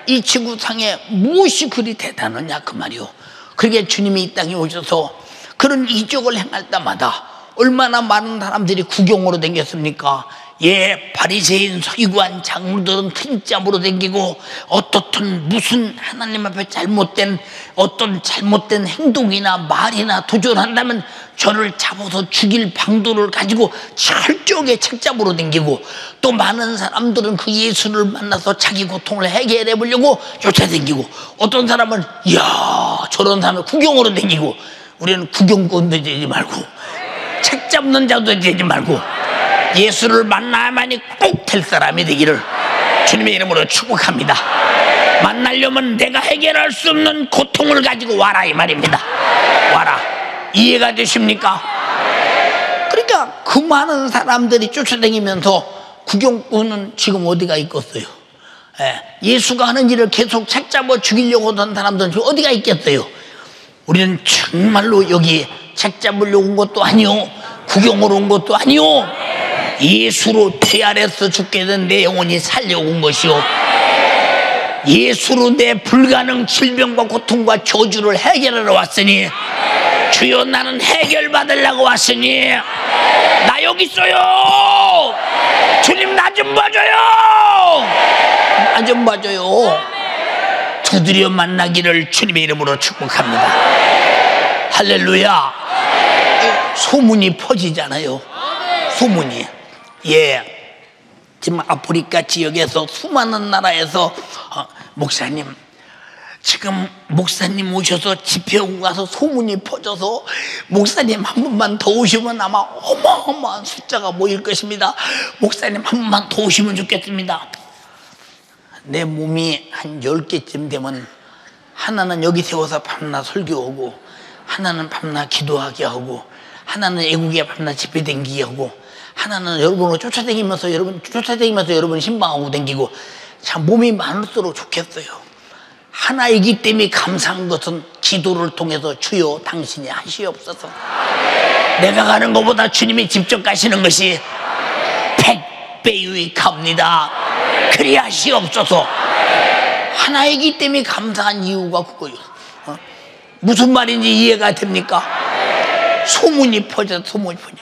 이 지구상에 무엇이 그리 대단하냐 그 말이요. 그러게 주님이 이 땅에 오셔서 그런 이적을 행할 때마다 얼마나 많은 사람들이 구경으로 댕겼습니까? 예, 바리새인, 서기관, 장로들은 틈짬으로 댕기고, 어떻든 무슨 하나님 앞에 어떤 잘못된 행동이나 말이나 도전한다면 저를 잡아서 죽일 방도를 가지고 철저하게 책잡으로 댕기고, 또 많은 사람들은 그 예수를 만나서 자기 고통을 해결해 보려고 쫓아댕기고, 어떤 사람은 이야 저런 사람을 구경으로 댕기고. 우리는 구경꾼도 되지 말고 책잡는 자도 되지 말고 예수를 만나야만이 꼭 될 사람이 되기를 주님의 이름으로 축복합니다. 만나려면 내가 해결할 수 없는 고통을 가지고 와라 이 말입니다. 와라. 이해가 되십니까? 그러니까 그 많은 사람들이 쫓아다니면서 구경꾼은 지금 어디가 있겠어요? 예수가 하는 일을 계속 책잡아 죽이려고 하던 사람들은 지금 어디가 있겠어요? 우리는 정말로 여기 책잡으려고 온 것도 아니오, 구경으로 온 것도 아니오, 예수로 피 아래서 죽게 된 내 영혼이 살려온 것이요. 예수로 내 불가능 질병과 고통과 저주를 해결하러 왔으니, 주여 나는 해결받으려고 왔으니 나 여기 있어요. 주님 나 좀 봐줘요. 나 좀 봐줘요. 드디어 만나기를 주님의 이름으로 축복합니다. 할렐루야. 소문이 퍼지잖아요. 소문이. 예. 지금 아프리카 지역에서 수많은 나라에서 목사님, 지금 목사님 오셔서 집회하고 가서 소문이 퍼져서 목사님 한 번만 더 오시면 아마 어마어마한 숫자가 모일 것입니다. 목사님 한 번만 더 오시면 좋겠습니다. 내 몸이 한 10개쯤 되면 하나는 여기 세워서 밤낮 설교하고, 하나는 밤낮 기도하게 하고, 하나는 애국에 밤낮 집회 댕기게 하고, 하나는 여러분을 쫓아다니면서 여러분 신방하고 다니고. 참 몸이 많을수록 좋겠어요. 하나이기 때문에 감사한 것은 기도를 통해서 주여 당신이 하시옵소서. 내가 가는 것보다 주님이 직접 가시는 것이 100배 유익합니다. 그리하시옵소서. 하나이기 때문에 감사한 이유가 그거예요. 무슨 말인지 이해가 됩니까? 소문이 퍼져. 소문이 퍼냐.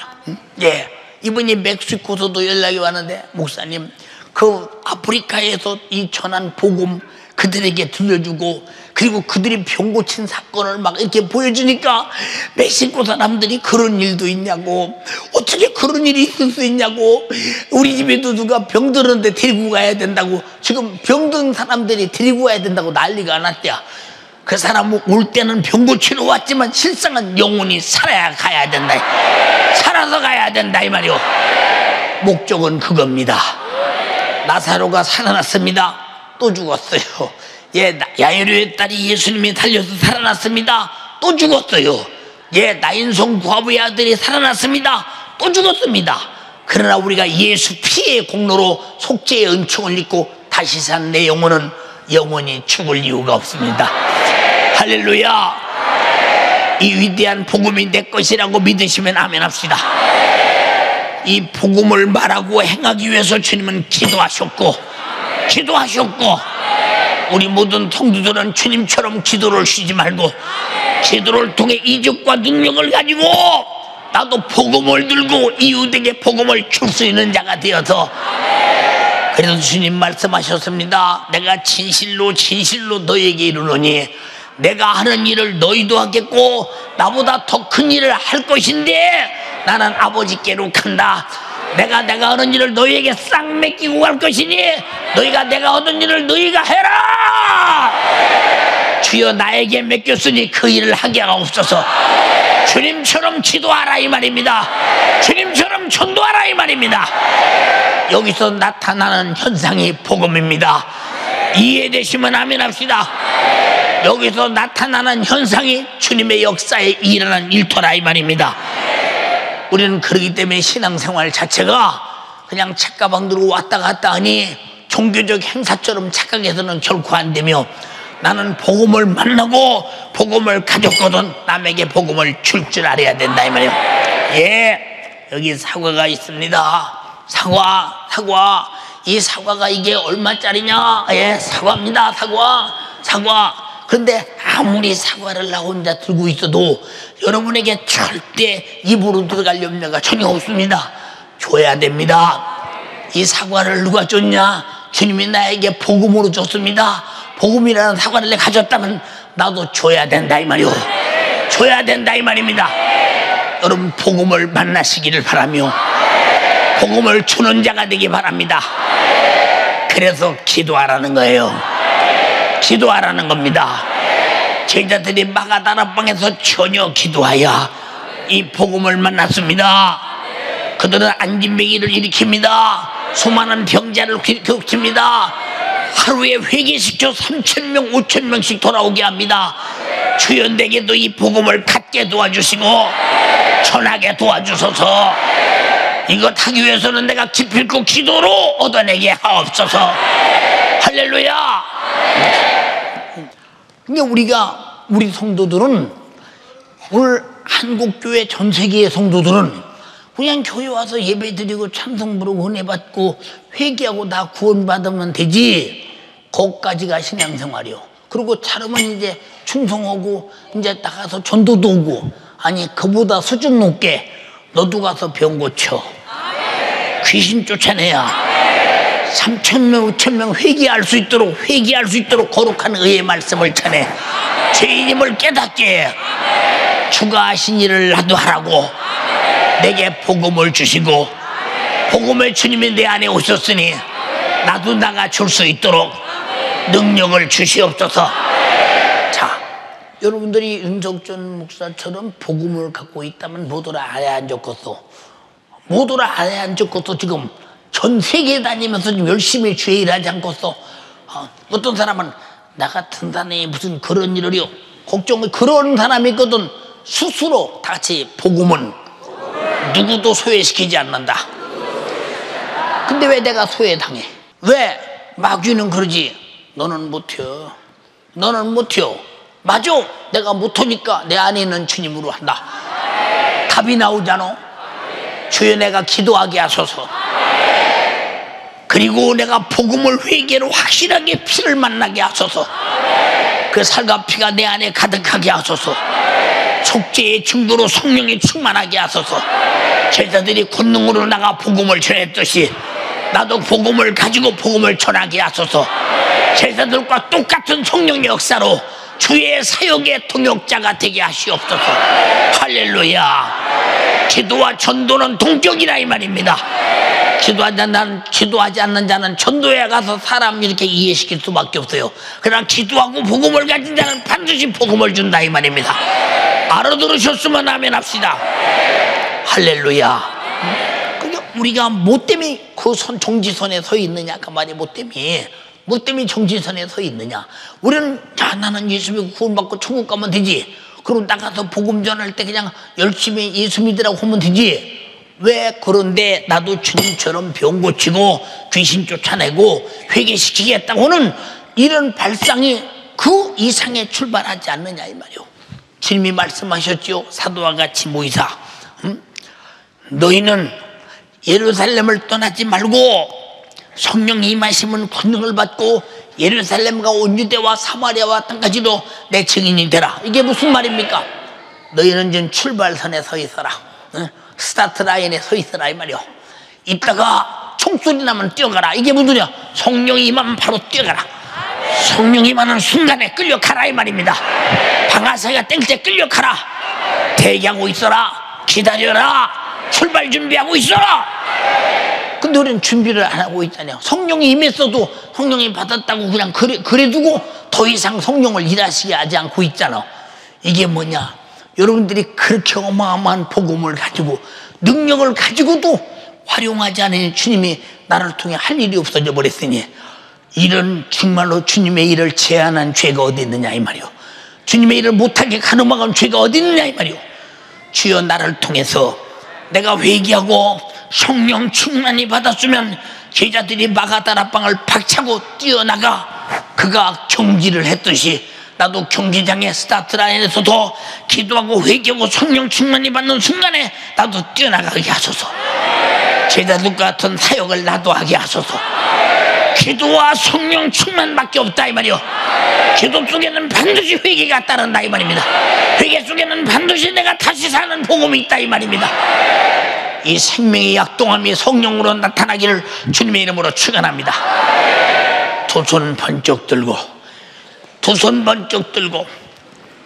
예. 이번에 멕시코서도 연락이 왔는데, 목사님 그 아프리카에서 이 전한 복음 그들에게 들려주고, 그리고 그들이 병 고친 사건을 막 이렇게 보여주니까 멕시코 사람들이 그런 일도 있냐고, 어떻게 그런 일이 있을 수 있냐고, 우리 집에도 누가 병들었는데 데리고 가야 된다고, 지금 병든 사람들이 데리고 가야 된다고 난리가 났대야. 그 사람은 올 때는 병 고치러 왔지만 실상은 영혼이 살아야 가야 된다. 살아서 가야 된다 이 말이오. 목적은 그겁니다. 나사로가 살아났습니다. 또 죽었어요. 예, 야이로의 딸이 예수님이 달려서 살아났습니다. 또 죽었어요. 예, 나인성 과부의 아들이 살아났습니다. 또 죽었습니다. 그러나 우리가 예수 피의 공로로 속죄의 은총을 입고 다시 산 내 영혼은 영원히 죽을 이유가 없습니다. 할렐루야. 이 위대한 복음이 내 것이라고 믿으시면 아멘 합시다. 이 복음을 말하고 행하기 위해서 주님은 기도하셨고, 우리 모든 성도들은 주님처럼 기도를 쉬지 말고 기도를 통해 이적과 능력을 가지고 나도 복음을 들고 이웃에게 복음을 줄 수 있는 자가 되어서. 그래서 주님 말씀하셨습니다. 내가 진실로 너에게 이르노니 내가 하는 일을 너희도 하겠고 나보다 더 큰 일을 할 것인데 나는 아버지께로 간다. 내가 하는 일을 너희에게 싹 맡기고 갈 것이니 너희가 내가 하는 일을 너희가 해라. 주여 나에게 맡겼으니 그 일을 하게 하옵소서. 주님처럼 기도하라 이 말입니다. 주님처럼 전도하라 이 말입니다. 여기서 나타나는 현상이 복음입니다. 이해되시면 아멘 합시다. 여기서 나타나는 현상이 주님의 역사에 일어나는 일터라 이 말입니다. 우리는 그러기 때문에 신앙생활 자체가 그냥 책가방 들고 왔다 갔다 하니 종교적 행사처럼 착각해서는 결코 안 되며, 나는 복음을 만나고 복음을 가졌거든 남에게 복음을 줄 알아야 된다 이 말이에요. 예, 여기 사과가 있습니다. 사과. 이 사과가 이게 얼마짜리냐? 예, 사과입니다. 사과. 그런데 아무리 사과를 나 혼자 들고 있어도 여러분에게 절대 입으로 들어갈 염려가 전혀 없습니다. 줘야 됩니다. 이 사과를 누가 줬냐? 주님이 나에게 복음으로 줬습니다. 복음이라는 사과를 내가 가졌다면 나도 줘야 된다 이 말이오. 줘야 된다 이 말입니다. 여러분 복음을 만나시기를 바라며 복음을 주는 자가 되기 바랍니다. 그래서 기도하라는 거예요. 기도하라는 겁니다. 제자들이 마가다락방에서 전혀 기도하여 이 복음을 만났습니다. 그들은 안진뱅이를 일으킵니다. 수많은 병자를 일으킵니다. 하루에 회개시켜 3,000명, 5,000명씩 돌아오게 합니다. 주여 내게도 이 복음을 갖게 도와주시고 전하게 도와주소서. 이것 하기 위해서는 내가 기필코 기도로 얻어내게 하옵소서. 할렐루야. 근데 우리 성도들은, 오늘 한국교회 전 세계의 성도들은 그냥 교회 와서 예배 드리고 찬송 부르고 은혜 받고 회개하고 다 구원 받으면 되지, 거기까지가 신앙생활이요. 그리고 차르면 이제 충성하고 이제 나가서 전도도 오고, 아니 그보다 수준 높게 너도 가서 병 고쳐, 귀신 쫓아내야 3,000명, 5,000명 회개할 수 있도록, 거룩한 의의 말씀을 전해 죄인임을 깨닫게 해. 추가하신 일을 나도 하라고 내게 복음을 주시고, 복음의 주님이 내 안에 오셨으니 나도 나가 줄 수 있도록 능력을 주시옵소서. 자, 여러분들이 윤석전 목사처럼 복음을 갖고 있다면 모두라 아래 앉았겠소. 모두라 아래 앉았겠소. 지금 전 세계에 다니면서 지금 열심히 주에 일하지 않겠소. 어떤 사람은 나 같은 사람이 무슨 그런 일을요, 걱정을 그런 사람이 있거든. 스스로 다 같이 복음은 누구도 소외시키지 않는다. 근데 왜 내가 소외당해? 왜? 마귀는 그러지. 너는 못해요. 너는 못해요. 맞아. 내가 못하니까 내 안에 있는 주님으로 한다. 네. 답이 나오잖아. 네. 주여 내가 기도하게 하소서. 네. 그리고 내가 복음을 회개로 확실하게 피를 만나게 하소서. 네. 그 살과 피가 내 안에 가득하게 하소서. 네. 속죄의 증거로 성령이 충만하게 하소서. 네. 제자들이 권능으로 나가 복음을 전했듯이 나도 복음을 가지고 복음을 전하게 하소서. 제자들과 똑같은 성령 역사로 주의 사역의 동역자가 되게 하시옵소서. 할렐루야. 기도와 전도는 동격이라 이 말입니다. 기도하지 않는 자는 전도에 가서 사람 이렇게 이해시킬 수밖에 없어요. 그러나 기도하고 복음을 가진 자는 반드시 복음을 준다 이 말입니다. 알아들으셨으면 아멘 합시다. 할렐루야. 우리가 뭐 때문에 그 정지선에 서 있느냐, 그 말이 뭐 때문에 정지선에 서 있느냐. 우리는 자, 나는 예수 믿고 구원받고 천국 가면 되지, 그리고 나가서 복음 전할 때 그냥 열심히 예수 믿으라고 하면 되지. 왜 그런데 나도 주님처럼 병 고치고 귀신 쫓아내고 회개시키겠다고는 이런 발상이 그 이상에 출발하지 않느냐 이 말이오. 주님이 말씀하셨지요. 사도와 같이 모이사 너희는 예루살렘을 떠나지 말고 성령 임하심은 권능을 받고 예루살렘과 온 유대와 사마리아와 땅까지도 내 증인이 되라. 이게 무슨 말입니까? 너희는 지금 출발선에 서 있어라. 스타트 라인에 서 있어라 이 말이오. 이따가 총소리 나면 뛰어가라. 이게 무슨이야? 성령 임하면 바로 뛰어가라. 성령 임하는 순간에 끌려가라 이 말입니다. 방아쇠가 땡길 때 끌려가라. 대기하고 있어라. 기다려라. 출발 준비하고 있어라. 근데 우리는 준비를 안 하고 있잖아요. 성령이 임했어도 성령이 받았다고 그냥 그래두고 더 이상 성령을 일하시게 하지 않고 있잖아. 이게 뭐냐? 여러분들이 그렇게 어마어마한 복음을 가지고 능력을 가지고도 활용하지 않으니 주님이 나를 통해 할 일이 없어져 버렸으니, 이런 정말로 주님의 일을 제한한 죄가 어디 있느냐 이 말이오. 주님의 일을 못하게 가로막은 죄가 어디 있느냐 이 말이오. 주여 나를 통해서 내가 회개하고 성령 충만히 받았으면 제자들이 마가다라방을 박차고 뛰어나가 그가 경지를 했듯이 나도 경기장의 스타트라인에서도 기도하고 회개하고 성령 충만히 받는 순간에 나도 뛰어나가게 하소서. 제자들과 같은 사역을 나도 하게 하소서. 기도와 성령 충만밖에 없다 이 말이오. 기도 속에는 반드시 회개가 따른다 이 말입니다. 회개 속에는 반드시 내가 다시 사는 복음이 있다 이 말입니다. 이 생명의 약동함이 성령으로 나타나기를 주님의 이름으로 축원합니다. 두 손 번쩍 들고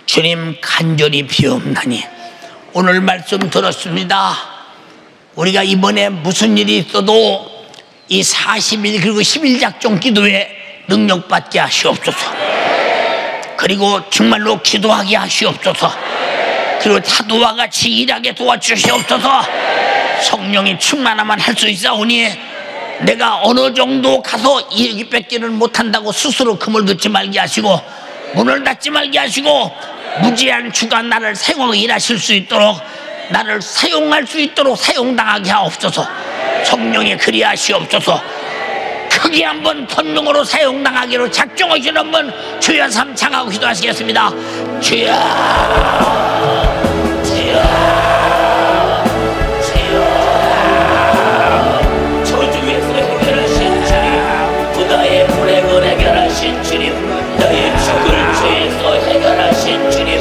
주님 간절히 비옵나니. 오늘 말씀 들었습니다. 우리가 이번에 무슨 일이 있어도 이 40일 그리고 10일작정 기도에 능력받게 하시옵소서. 그리고 정말로 기도하게 하시옵소서. 그리고 사도와 같이 일하게 도와주시옵소서. 성령이 충만하면 할 수 있사오니 내가 어느 정도 가서 일기 뺏기는 못한다고 스스로 금을 듣지 말게 하시고 문을 닫지 말게 하시고 무제한 주가 나를 생활 일하실 수 있도록, 나를 사용할 수 있도록 사용당하게 하옵소서. 성령이 그리하시옵소서. 크게 한번 권능으로 사용당하기로 작정하시는 분 주여 삼창하고 기도하시겠습니다. 주여 주여 주여, 저주의 불행을 해결하신 주님, 부다의 불행을 해결하신 주님, 너의 죽을 죄에서 해결하신 주님, 이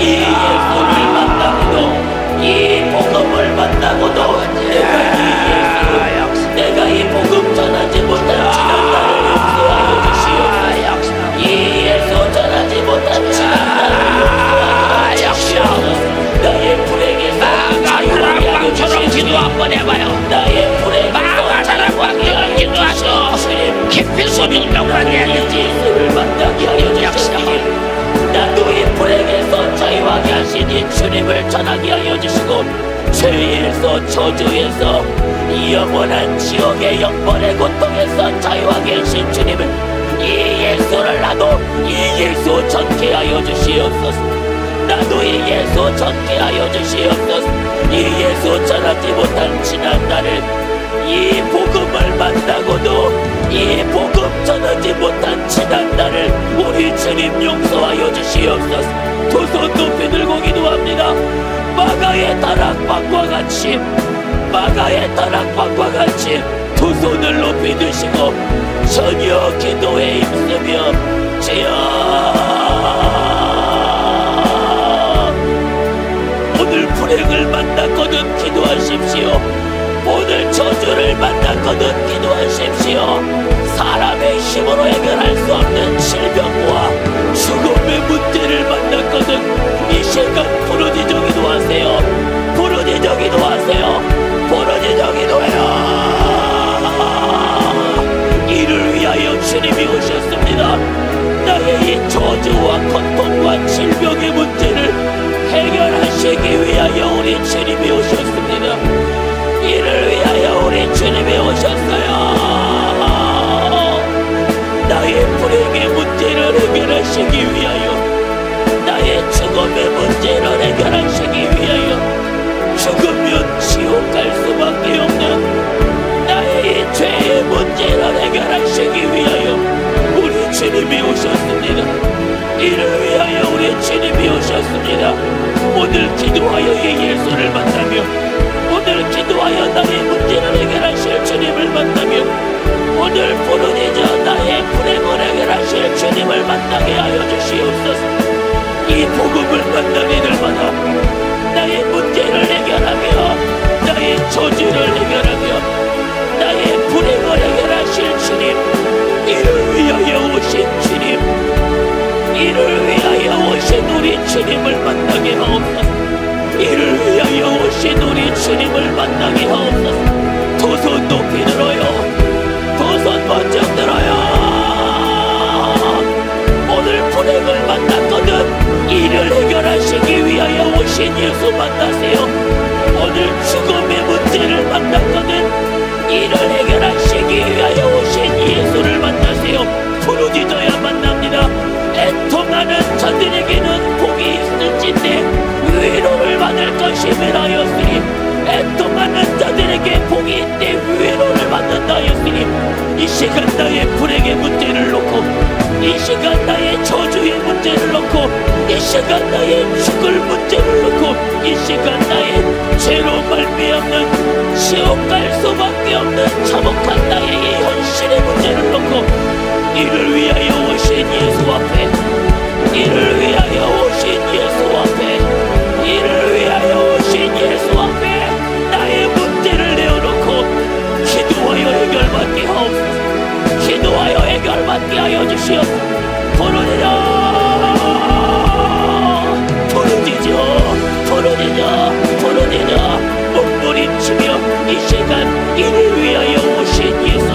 예수를 만나고도, 이 복음을 만나고도 내가 이 복음 전하지 못한 지난 날을 용서하여 주시옵소서. 이 예수 전하지 못한 지난 날을 용서하여 주시옵소서. 나의 불행에서 자유하게 하여 주시옵소서. 나의 불행에서 기도하소. 깊이 소중하고 예수를 만나게 하여 주시옵소서. 나의 불행에서 자유하게 하시니 주님을 전하게 하여 주시고, 죄에서 저주에서 영원한 지옥의 영벌의 고통에서 자유하게 하신 주님을, 이 예수를 나도 이 예수 전케 하여 주시옵소서. 나도 이 예수 전케 하여 주시옵소서. 이 예수 전하지 못한 지난 날을, 이 복음을 만나고도 이 복음 전하지 못한 지난 날을 우리 주님 용서하여 주시옵소서. 두 손 높이 들고 기도합니다. 마가의 다락방과 같이, 마가의 다락방과 같이 두 손을 높이 드시고 전혀 기도에 힘쓰며 주여, 오늘 불행을 만났거든 기도하십시오. 오늘 저주를 만났거든 기도하십시오. 사람의 힘으로 해결할 수 없는 질병과 죽음의 문제를 만났거든 이 시간 부르짖어 기도하세요. 부르짖어 기도하세요. 부르짖어 기도해요. 이를 위하여 주님이 오셨습니다. 나의 이 저주와 고통과 질병의 문제를 해결하시기 위하여 우리 주님이 오셨습니다. 이를 위하여 우리 주님이 오셨어요. 나의 불행의 문제를 해결하시기 위하여, 나의 죽음의 문제를 해결하시기 위하여, 죽으면 지옥 갈 수밖에 없는 나의 죄의 문제를 해결하시기 위하여 우리 주님이 오셨습니다. 이를 위하여 우리 주님이 오셨습니다. 오늘 기도하여 이 예수를 만나며, 오늘 기도하여 나의 문제를 해결하실 주님을 만나며, 오늘 부르짖어 나의 불행을 해결하실 주님을 만나게 하여 주시옵소서. 이 복음을 만난 이들마다 나의 문제를 해결하며, 나의 저주를 해결하며, 나의 불행을 해결하실 주님, 이를 위하여 오신 주님, 이를 위하여 오신 우리 주님을 만나게 하옵소서. 이를 위하여 오신 우리 주님을 만나게 하옵소서. 두 손 높이 들어요. 두 손 번쩍 들어요. 오늘 불행을 만났거든 이를 해결하시기 위하여 오신 예수 만나세요. 오늘 죽음의 문제를 만났거든 이를 해결하시기 위하여 오신 예수를 만나세요. 부르짖어야 만납니다. 애통하는 저들에게는 복이 있을진데 위로를 받을 것임이라 하였으니, 애통하는 자들에게 복이 있되 위로를 받는다 하였으니, 이 시간 나의 불행의 문제를 놓고, 이 시간 나의 저주의 문제를 놓고, 이 시간 나의 죽을 문제를 놓고, 이 시간 나의 죄로 말미암는 지옥 갈 수밖에 없는 참혹한 나의 이 현실의 문제를 놓고, 이를 위하여 오신 예수 앞에, 이를 위하여 오신 예수 앞에, 이를 위하여 오신 예수 앞에 나의 문제를 내어놓고 기도하여 해결받게 하옵소서. 기도하여 해결받게 하여 주시옵소서. 부르짖어, 부르짖어, 부르짖어, 부르짖어, 몸부림치며 이 시간 이를 위하여 오신 예수,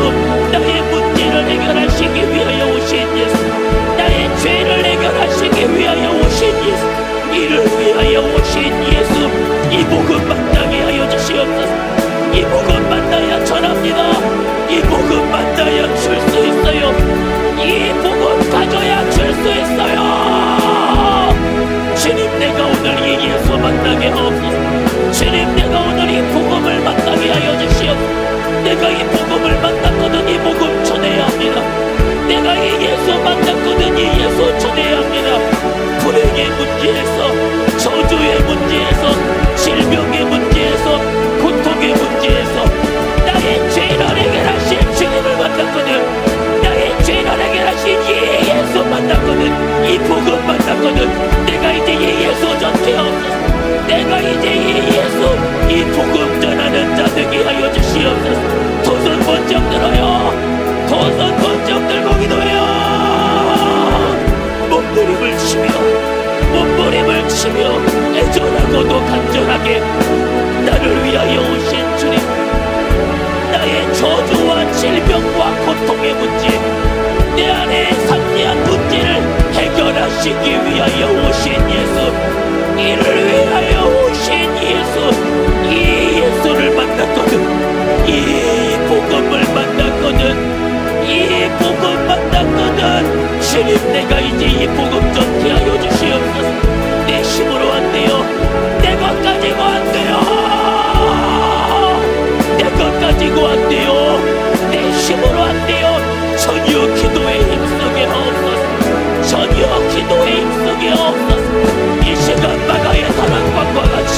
나의 문제를 해결하시기 위하여 오신 예수, 나의 죄를 해결하시기 위하여 오신 예수, 이를 위하여 오신 예수, 이 복음 만나게 하여 주시옵소서. 이 복음 만나야 전합니다. 이 복음 만나야 줄 수 있어요. 이 복음 가져야 줄 수 있어요. 주님, 내가 오늘 이 예수 만나게 하옵소서. 주님, 내가 오늘 이 복음을 만나게 하여 주시옵소서. 내가 이 지키기 위하여 오신 예수, 이를 위하여 오신 예수, 이 예수를 만났거든, 이 복음을 만났거든, 이 복음 만났거든. 주님, 내가 이제 이 복음 전케 하여 주시옵소서. 내 힘으로 안 돼요, 내 것 가지고 안 돼요, 내 것 가지고 안 돼요, 내 힘으로 안 돼요. 전혀 기도에 힘쓰게 하옵소서. 전혀 기도에 힘쓰게 하옵소서. 이 시간 바다의 다락방과 같이,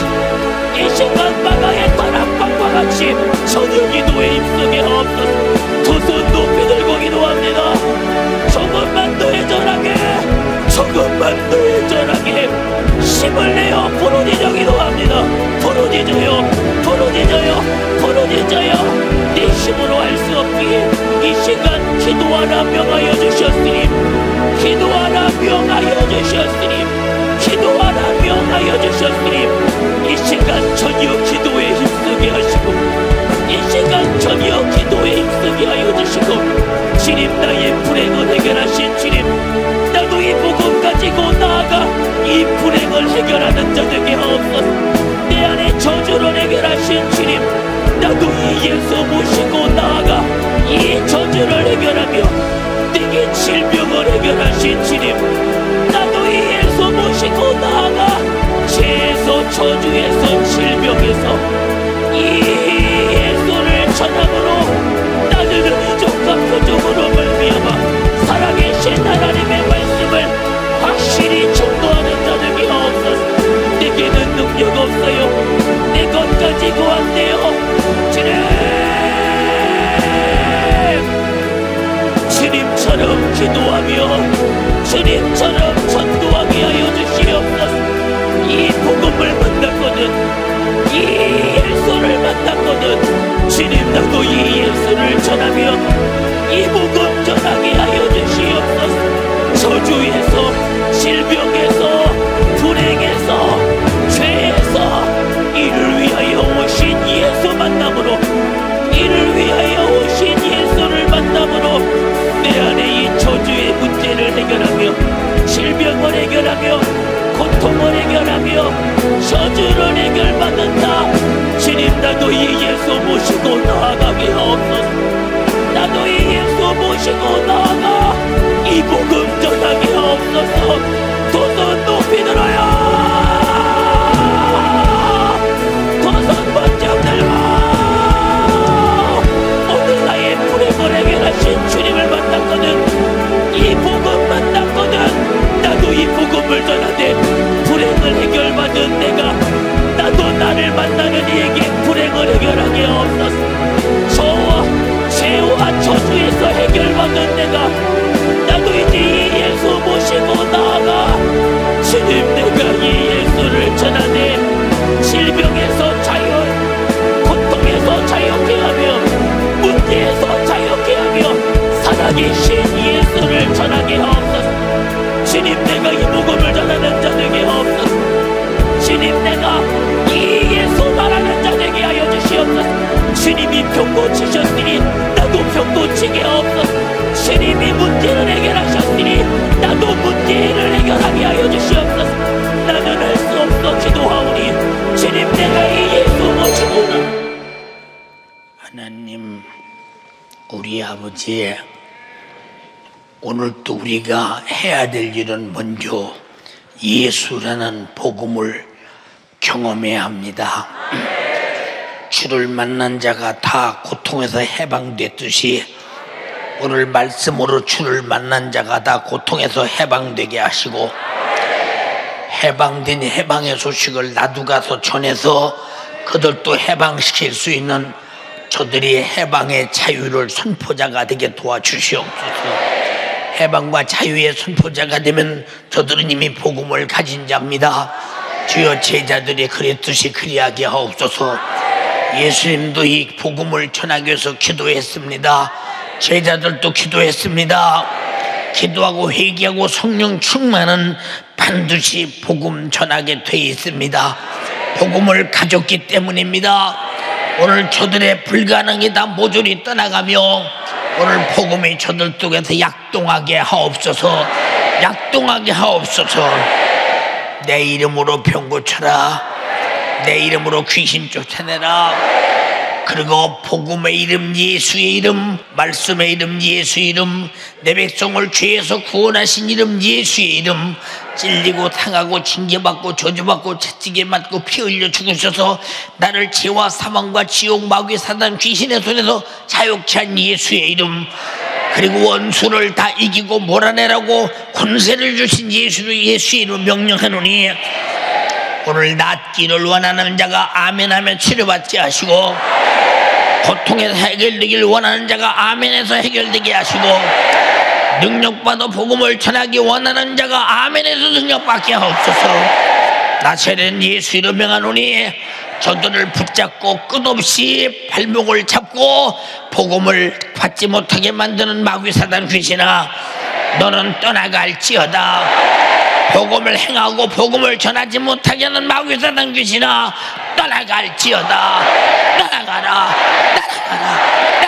이 시간 바다의 다락방과 같이 전혀 기도에 힘쓰게 하옵소서. 두 손 높이 들고 기도합니다. 조금만 더 애절하게, 조금만 더 애절하게 힘을 내어 부르짖어 기도합니다. 부르짖어요, 부르짖어요, 부르짖어요. 네 힘으로 할 수 없기에 이 시간 기도하라 명하여 주셨으니, 기도하라 명하여 주셨으니, 기도하라 명하여 주셨으니, 이 시간 전혀 기도에 힘쓰게 하시고, 이 시간 전혀 기도에 힘쓰게 하여 주시고, 주님, 나의 불행을 해결하신 주님, 나도 이 복음 가지고 나아가 이 불행을 해결하는 자 되게 하옵소서. 내 안에 저주를 해결하신 주님, 나도 이 예수 모시고 나아가 이 저주를 해결하며 내게 질병을 해결하신 주님, 나도 이 예수 모시고 나아가 죄에서, 저주에서, 질병에서 이 예수를 전함으로 나누는 이적과 표적으로 말미암아 살아계신 하나님의 말씀을 확실히 증거하는 자 되게 하옵소서. 내게는 능력 없어요, 내 것 가지고 안 돼요. 주님, 주님처럼 기도하며 주님처럼 전도하게 하여 주시옵소서. 이 복음을 만났거든, 이 예수를 만났거든, 주님, 나도 이 예수를 전하며 이 복음 전하게 하여 주시옵소서. 저주에서, 질병에서, 불행에서, 죄에서 이를 위하여 오신 예수 만남으로, 이를 위하여 오신 예수를 만남으로 내 안에 이 저주의 문제를 해결하며, 질병을 해결하며, 고통을 해결하며, 저주를 해결받는다. 주님, 나도 이 예수 모시고 나아가게 하옵소서. 나도 이 예수 모시고 나아가 이 복음 전하게 하옵소서. 두 손 높이 들어요, 두 손 번쩍 들고. 해결하신 주님을 만났거든, 이 복음 만났거든, 나도 이 복음을 전하되 불행을 해결받은 내가, 나도 나를 만나는 이에게 불행을 해결하게 하옵소서. 저와 죄와 저주에서 해결받은 내가, 나도 이제 이 예수 모시고 나아가 주님, 내가 이 예수를 전하되 질병에서 자유, 고통에서 자유케 하며, 문제에서 자유케 하며 살아계신 예수를 전하게 하옵소서. 주님, 내가 이 복음을 전하는 자 되게 하옵소서. 주님, 내가 이 예수 말하는 자 되게 하여 주시옵소서. 주님이 병 고치셨으니 나도 병 고치게 하옵소서. 주님이 문제를 해결하셨으니 나도 문제를 해결하게 하여 주시옵소서. 나는 할 수 없어 기도하오니 주님, 내가 이 예수 모시고. 하나님, 우리 아버지, 오늘도 우리가 해야 될 일은 먼저 예수라는 복음을 경험해야 합니다. 주를 만난 자가 다 고통에서 해방됐듯이 오늘 말씀으로 주를 만난 자가 다 고통에서 해방되게 하시고, 해방된 해방의 소식을 나도 가서 전해서 그들도 해방시킬 수 있는 저들이 해방의 자유를 선포자가 되게 도와주시옵소서. 해방과 자유의 선포자가 되면 저들은 이미 복음을 가진 자입니다. 주여, 제자들이 그랬듯이 그리하게 하옵소서. 예수님도 이 복음을 전하기 위해서 기도했습니다. 제자들도 기도했습니다. 기도하고 회개하고 성령 충만은 반드시 복음 전하게 돼 있습니다. 복음을 가졌기 때문입니다. 오늘 저들의 불가능이 다 모조리 떠나가며 오늘 복음이 저들 속에서 약동하게 하옵소서. 약동하게 하옵소서. 내 이름으로 병 고쳐라. 내 이름으로 귀신 쫓아내라. 그리고 복음의 이름 예수의 이름, 말씀의 이름 예수의 이름, 내 백성을 죄에서 구원하신 이름 예수의 이름, 찔리고 당하고 징계받고 저주받고 채찍에 맞고 피 흘려 죽으셔서 나를 죄와 사망과 지옥 마귀 사단 귀신의 손에서 자유케 한 예수의 이름, 그리고 원수를 다 이기고 몰아내라고 권세를 주신 예수의 이름 명령하노니 오늘 낫기를 원하는 자가 아멘하며 치료받게 하시고, 고통에서 해결되길 원하는 자가 아멘에서 해결되게 하시고, 능력받아 복음을 전하기 원하는 자가 아멘에서 능력받게 하옵소서. 나사렛 예수 이름 명하노니 저들을 붙잡고 끝없이 발목을 잡고 복음을 받지 못하게 만드는 마귀 사단 귀신아, 너는 떠나갈지어다. 복음을 행하고 복음을 전하지 못하게 하는 마귀 사단 귀신아, 떠나갈지어다. 떠나가라. 떠나가라. 떠나가라.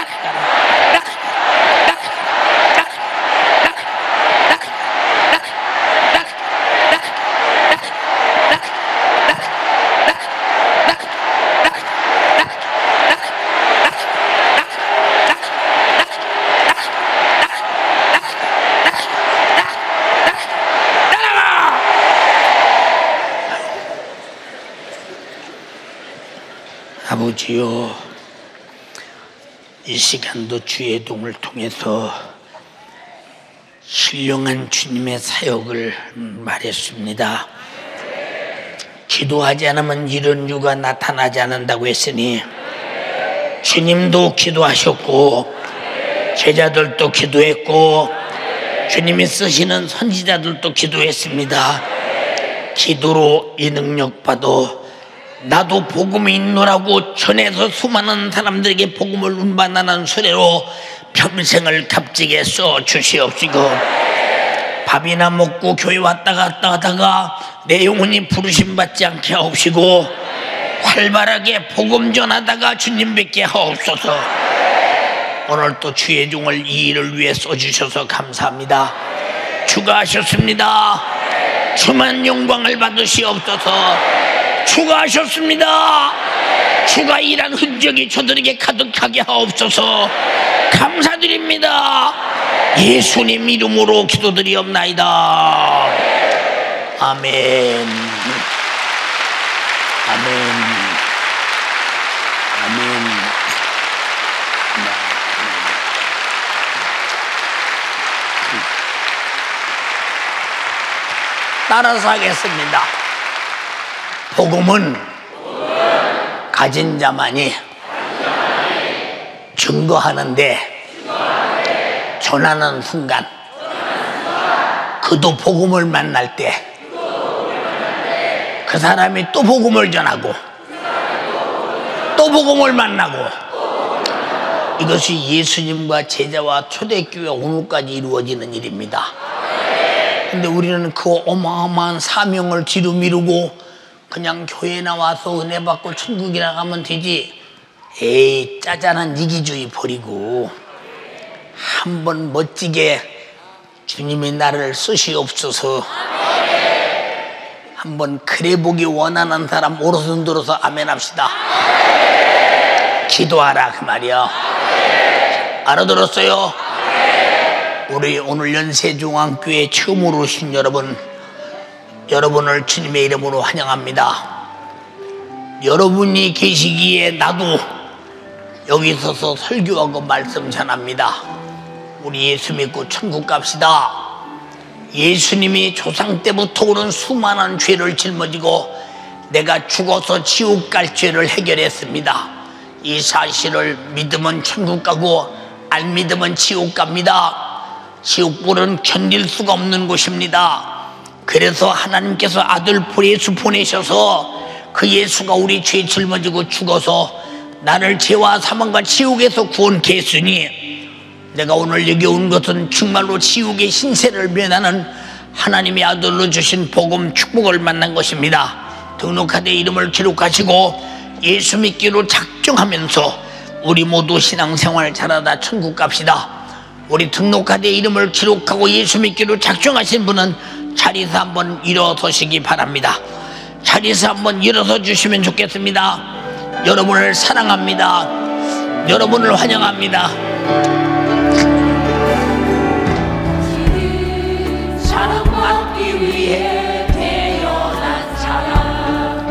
아버지요, 이 시간도 주의 동을 통해서 신령한 주님의 사역을 말했습니다. 기도하지 않으면 이런 유가 나타나지 않는다고 했으니 주님도 기도하셨고 제자들도 기도했고 주님이 쓰시는 선지자들도 기도했습니다. 기도로 이 능력 받아 나도 복음이 있노라고 전해서 수많은 사람들에게 복음을 운반하는 수레로 평생을 값지게 써주시옵시고, 밥이나 먹고 교회 왔다 갔다 하다가 내 영혼이 부르심받지 않게 하옵시고, 활발하게 복음 전하다가 주님 뵙게 하옵소서. 오늘 또 주의 종을 이 일을 위해 써주셔서 감사합니다. 주가 하셨습니다. 주만 영광을 받으시옵소서. 주가 하셨습니다. 주가 일한 흔적이 저들에게 가득하게 하옵소서. 감사드립니다. 예수님 이름으로 기도드리옵나이다. 아멘. 아멘. 아멘. 따라서 하겠습니다. 복음은 가진 자만이 증거하는데 전하는 순간 그도 복음을 만날 때 그 사람이 또 복음을 전하고 또 복음을 만나고, 이것이 예수님과 제자와 초대교회 오늘까지 이루어지는 일입니다. 근데 우리는 그 어마어마한 사명을 뒤로 미루고 그냥 교회 나와서 은혜 받고 천국이나 가면 되지, 에이 짜잔한 이기주의 버리고 한번 멋지게 주님이 나를 쓰시옵소서. 한번 그래보기 원하는 사람 오른손 들어서 아멘합시다. 기도하라 그 말이야. 알아들었어요? 우리 오늘 연세중앙교회 처음으로 오신 여러분, 여러분을 주님의 이름으로 환영합니다. 여러분이 계시기에 나도 여기 서서 설교하고 말씀 전합니다. 우리 예수 믿고 천국 갑시다. 예수님이 조상 때부터 오는 수많은 죄를 짊어지고 내가 죽어서 지옥 갈 죄를 해결했습니다. 이 사실을 믿으면 천국 가고 안 믿으면 지옥 갑니다. 지옥불은 견딜 수가 없는 곳입니다. 그래서 하나님께서 아들 예수 보내셔서 그 예수가 우리 죄 짊어지고 죽어서 나를 죄와 사망과 지옥에서 구원케 했으니, 내가 오늘 여기 온 것은 정말로 지옥의 신세를 면하는 하나님의 아들로 주신 복음 축복을 만난 것입니다. 등록하되 이름을 기록하시고 예수 믿기로 작정하면서 우리 모두 신앙생활 잘하다 천국 갑시다. 우리 등록카드에 이름을 기록하고 예수 믿기로 작정하신 분은 자리에서 한번 일어서시기 바랍니다. 자리에서 한번 일어서 주시면 좋겠습니다. 여러분을 사랑합니다. 여러분을 환영합니다. 사랑받기 위해 태어난 사람,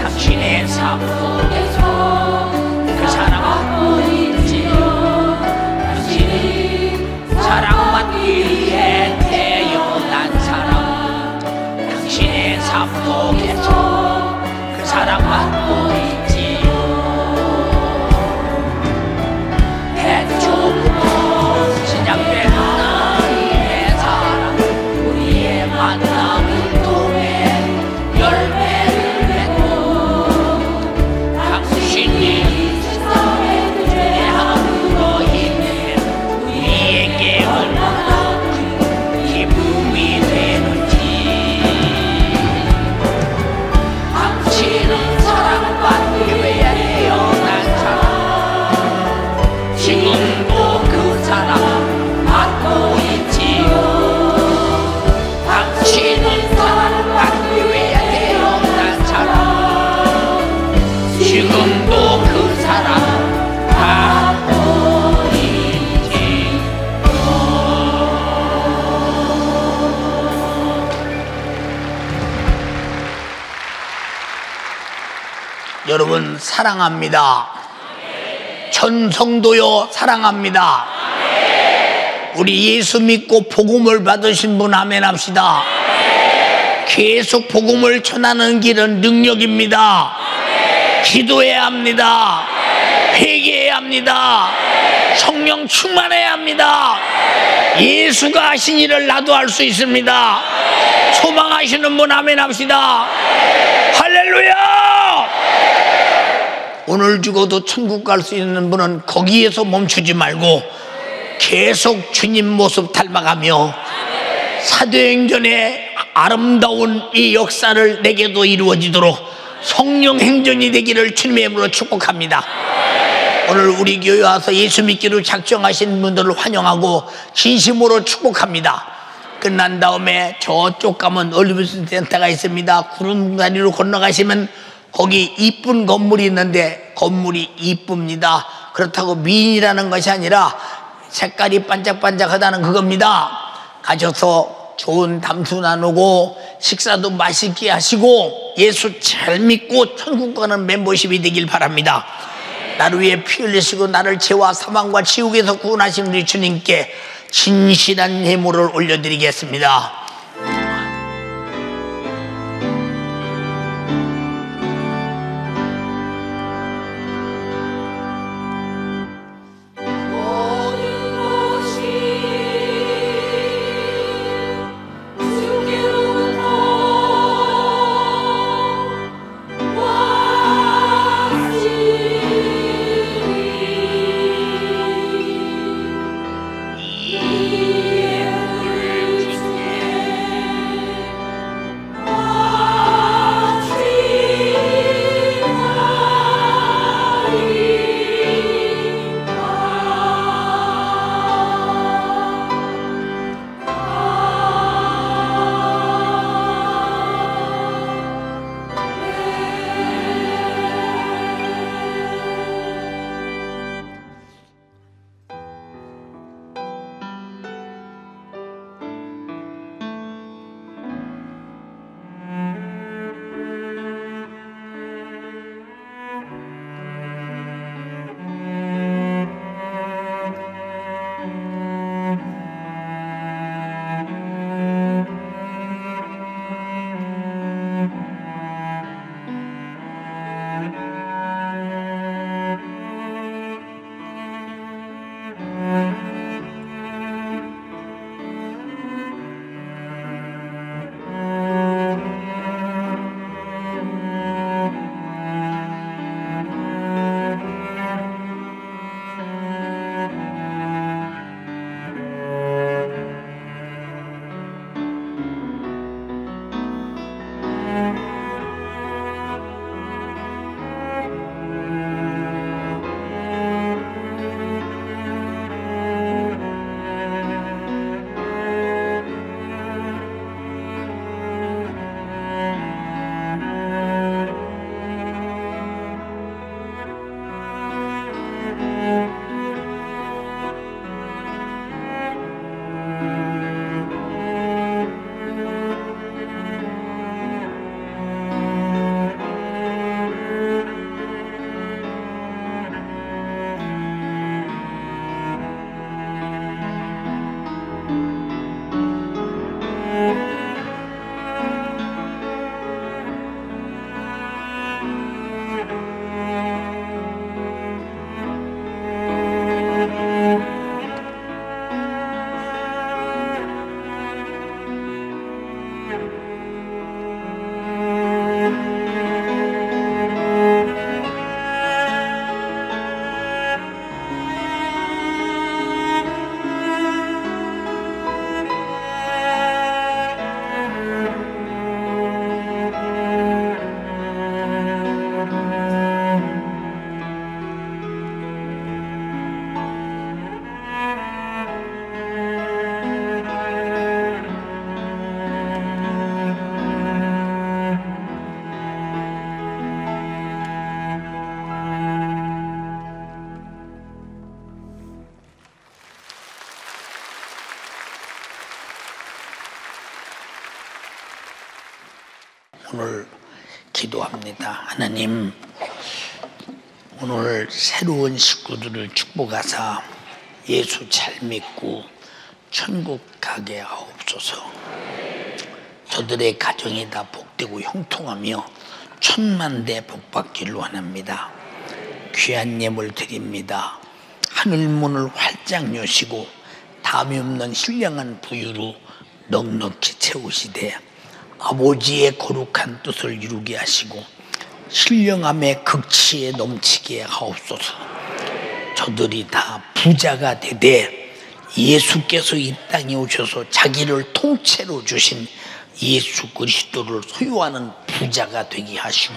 당신의 삶 속에서 그 사랑을 보이지요. 당신이 사랑받기 위해 태어난 사람, 당신의 삶 속에서 그 사랑을 보이지요. 해초부터 시작된 하나님의 사랑, 우리의 만남을 통해 열매를 맺고, 당신이 여러분 사랑합니다. 전 성도여 사랑합니다. 우리 예수 믿고 복음을 받으신 분 아멘합시다. 계속 복음을 전하는 길은 능력입니다. 기도해야 합니다. 회개해야 합니다. 성령 충만해야 합니다. 예수가 하신 일을 나도 할 수 있습니다. 소망하시는 분 아멘합시다. 할렐루야. 오늘 죽어도 천국 갈 수 있는 분은 거기에서 멈추지 말고 계속 주님 모습 닮아가며 사도행전의 아름다운 이 역사를 내게도 이루어지도록 성령 행전이 되기를 주님의 이름으로 축복합니다. 오늘 우리 교회 와서 예수 믿기로 작정하신 분들을 환영하고 진심으로 축복합니다. 끝난 다음에 저쪽 가면 올리브스 센터가 있습니다. 구름 다리로 건너가시면 거기 이쁜 건물이 있는데 건물이 이쁩니다. 그렇다고 미인이라는 것이 아니라 색깔이 반짝반짝하다는 그겁니다. 가셔서 좋은 담수 나누고 식사도 맛있게 하시고 예수 잘 믿고 천국 가는 멤버십이 되길 바랍니다. 나를 위해 피 흘리시고 나를 죄와 사망과 지옥에서 구원하신 우리 주님께 진실한 예물을 올려드리겠습니다. 오늘 기도합니다. 하나님, 오늘 새로운 식구들을 축복하사 예수 잘 믿고 천국 가게 하옵소서. 저들의 가정이 다 복되고 형통하며 천만대 복받기를 원합니다. 귀한 예물 드립니다. 하늘문을 활짝 여시고 담이 없는 신령한 부유로 넉넉히 채우시되 아버지의 거룩한 뜻을 이루게 하시고 신령함의 극치에 넘치게 하옵소서. 저들이 다 부자가 되되 예수께서 이 땅에 오셔서 자기를 통째로 주신 예수 그리스도를 소유하는 부자가 되게 하시고,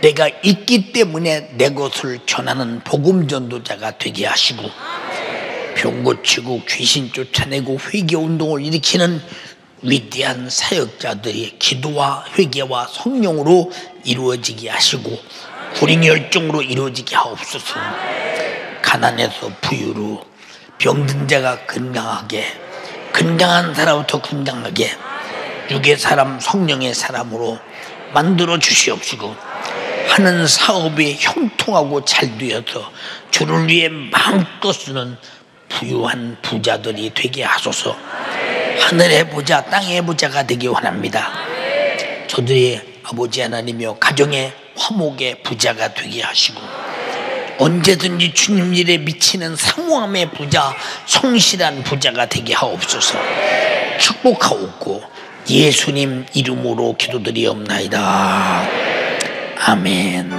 내가 있기 때문에 내 것을 전하는 복음전도자가 되게 하시고, 병 고치고 귀신 쫓아내고 회개운동을 일으키는 위대한 사역자들이 기도와 회개와 성령으로 이루어지게 하시고 구링혈증으로 이루어지게 하옵소서. 가난에서 부유로, 병든 자가 건강하게, 건강한 사람부터 건강하게, 육의 사람 성령의 사람으로 만들어 주시옵시고, 하는 사업이 형통하고 잘 되어서 주를 위해 마음껏 쓰는 부유한 부자들이 되게 하소서. 하늘의 부자 땅의 부자가 되기 원합니다. 저들의 아버지 하나님이여, 가정의 화목의 부자가 되게 하시고, 언제든지 주님 일에 미치는 상호함의 부자, 성실한 부자가 되게 하옵소서. 축복하옵고 예수님 이름으로 기도드리옵나이다. 아멘.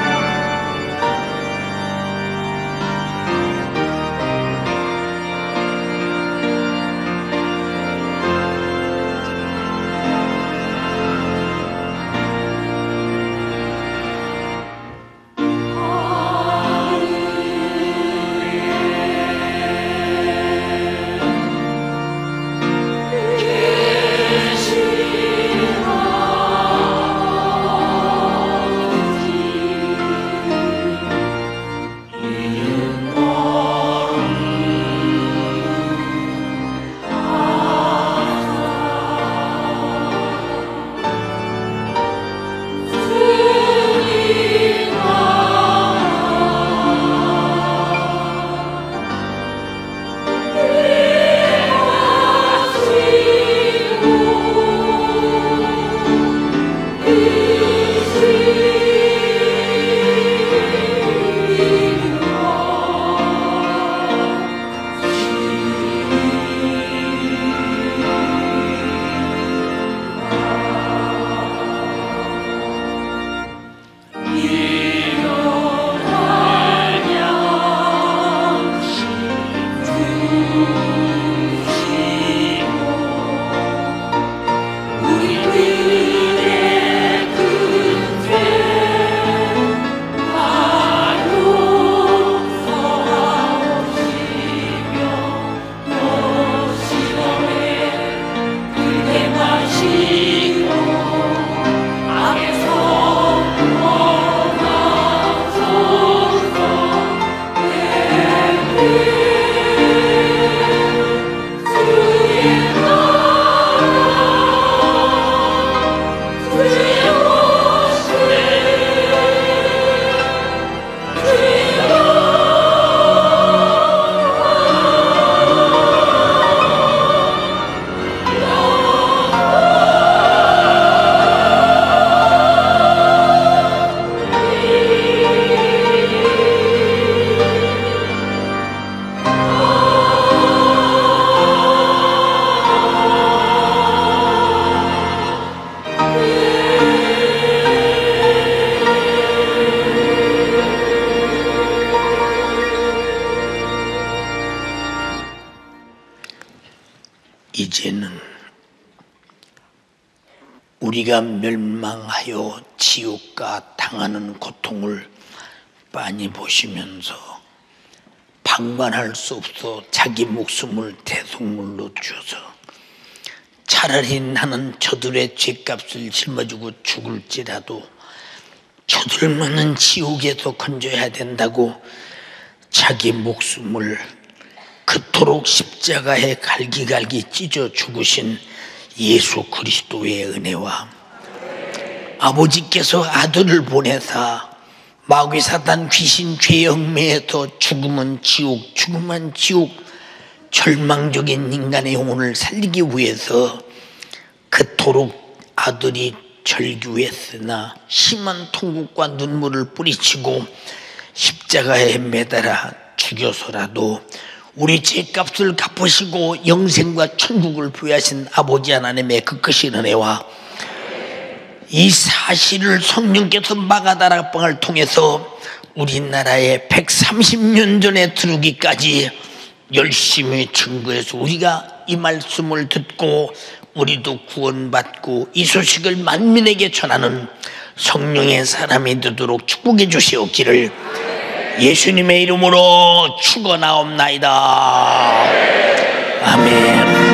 이제는 우리가 멸망하여 지옥과 당하는 고통을 빤히 보시면서 방관할 수 없어 자기 목숨을 대속물로 주어서 차라리 나는 저들의 죄값을 짊어지고 죽을지라도 저들만은 지옥에서 건져야 된다고 자기 목숨을 그토록 십자가에 갈기갈기 찢어 죽으신 예수 그리스도의 은혜와 아버지께서 아들을 보내사 마귀 사탄 귀신 죄 얽매에서 죽음은 지옥 죽음은 지옥 절망적인 인간의 영혼을 살리기 위해서 그토록 아들이 절규했으나 심한 통곡과 눈물을 뿌리치고 십자가에 매달아 죽여서라도 우리 죄값을 갚으시고 영생과 천국을 부여하신 아버지 하나님의 그 크신 은혜와 이 사실을 성령께서 마가다락방을 통해서 우리나라에 130년 전에 들어오기까지 열심히 증거해서 우리가 이 말씀을 듣고 우리도 구원받고 이 소식을 만민에게 전하는 성령의 사람이 되도록 축복해 주시옵기를 예수님의 이름으로 축원하옵나이다. 아멘.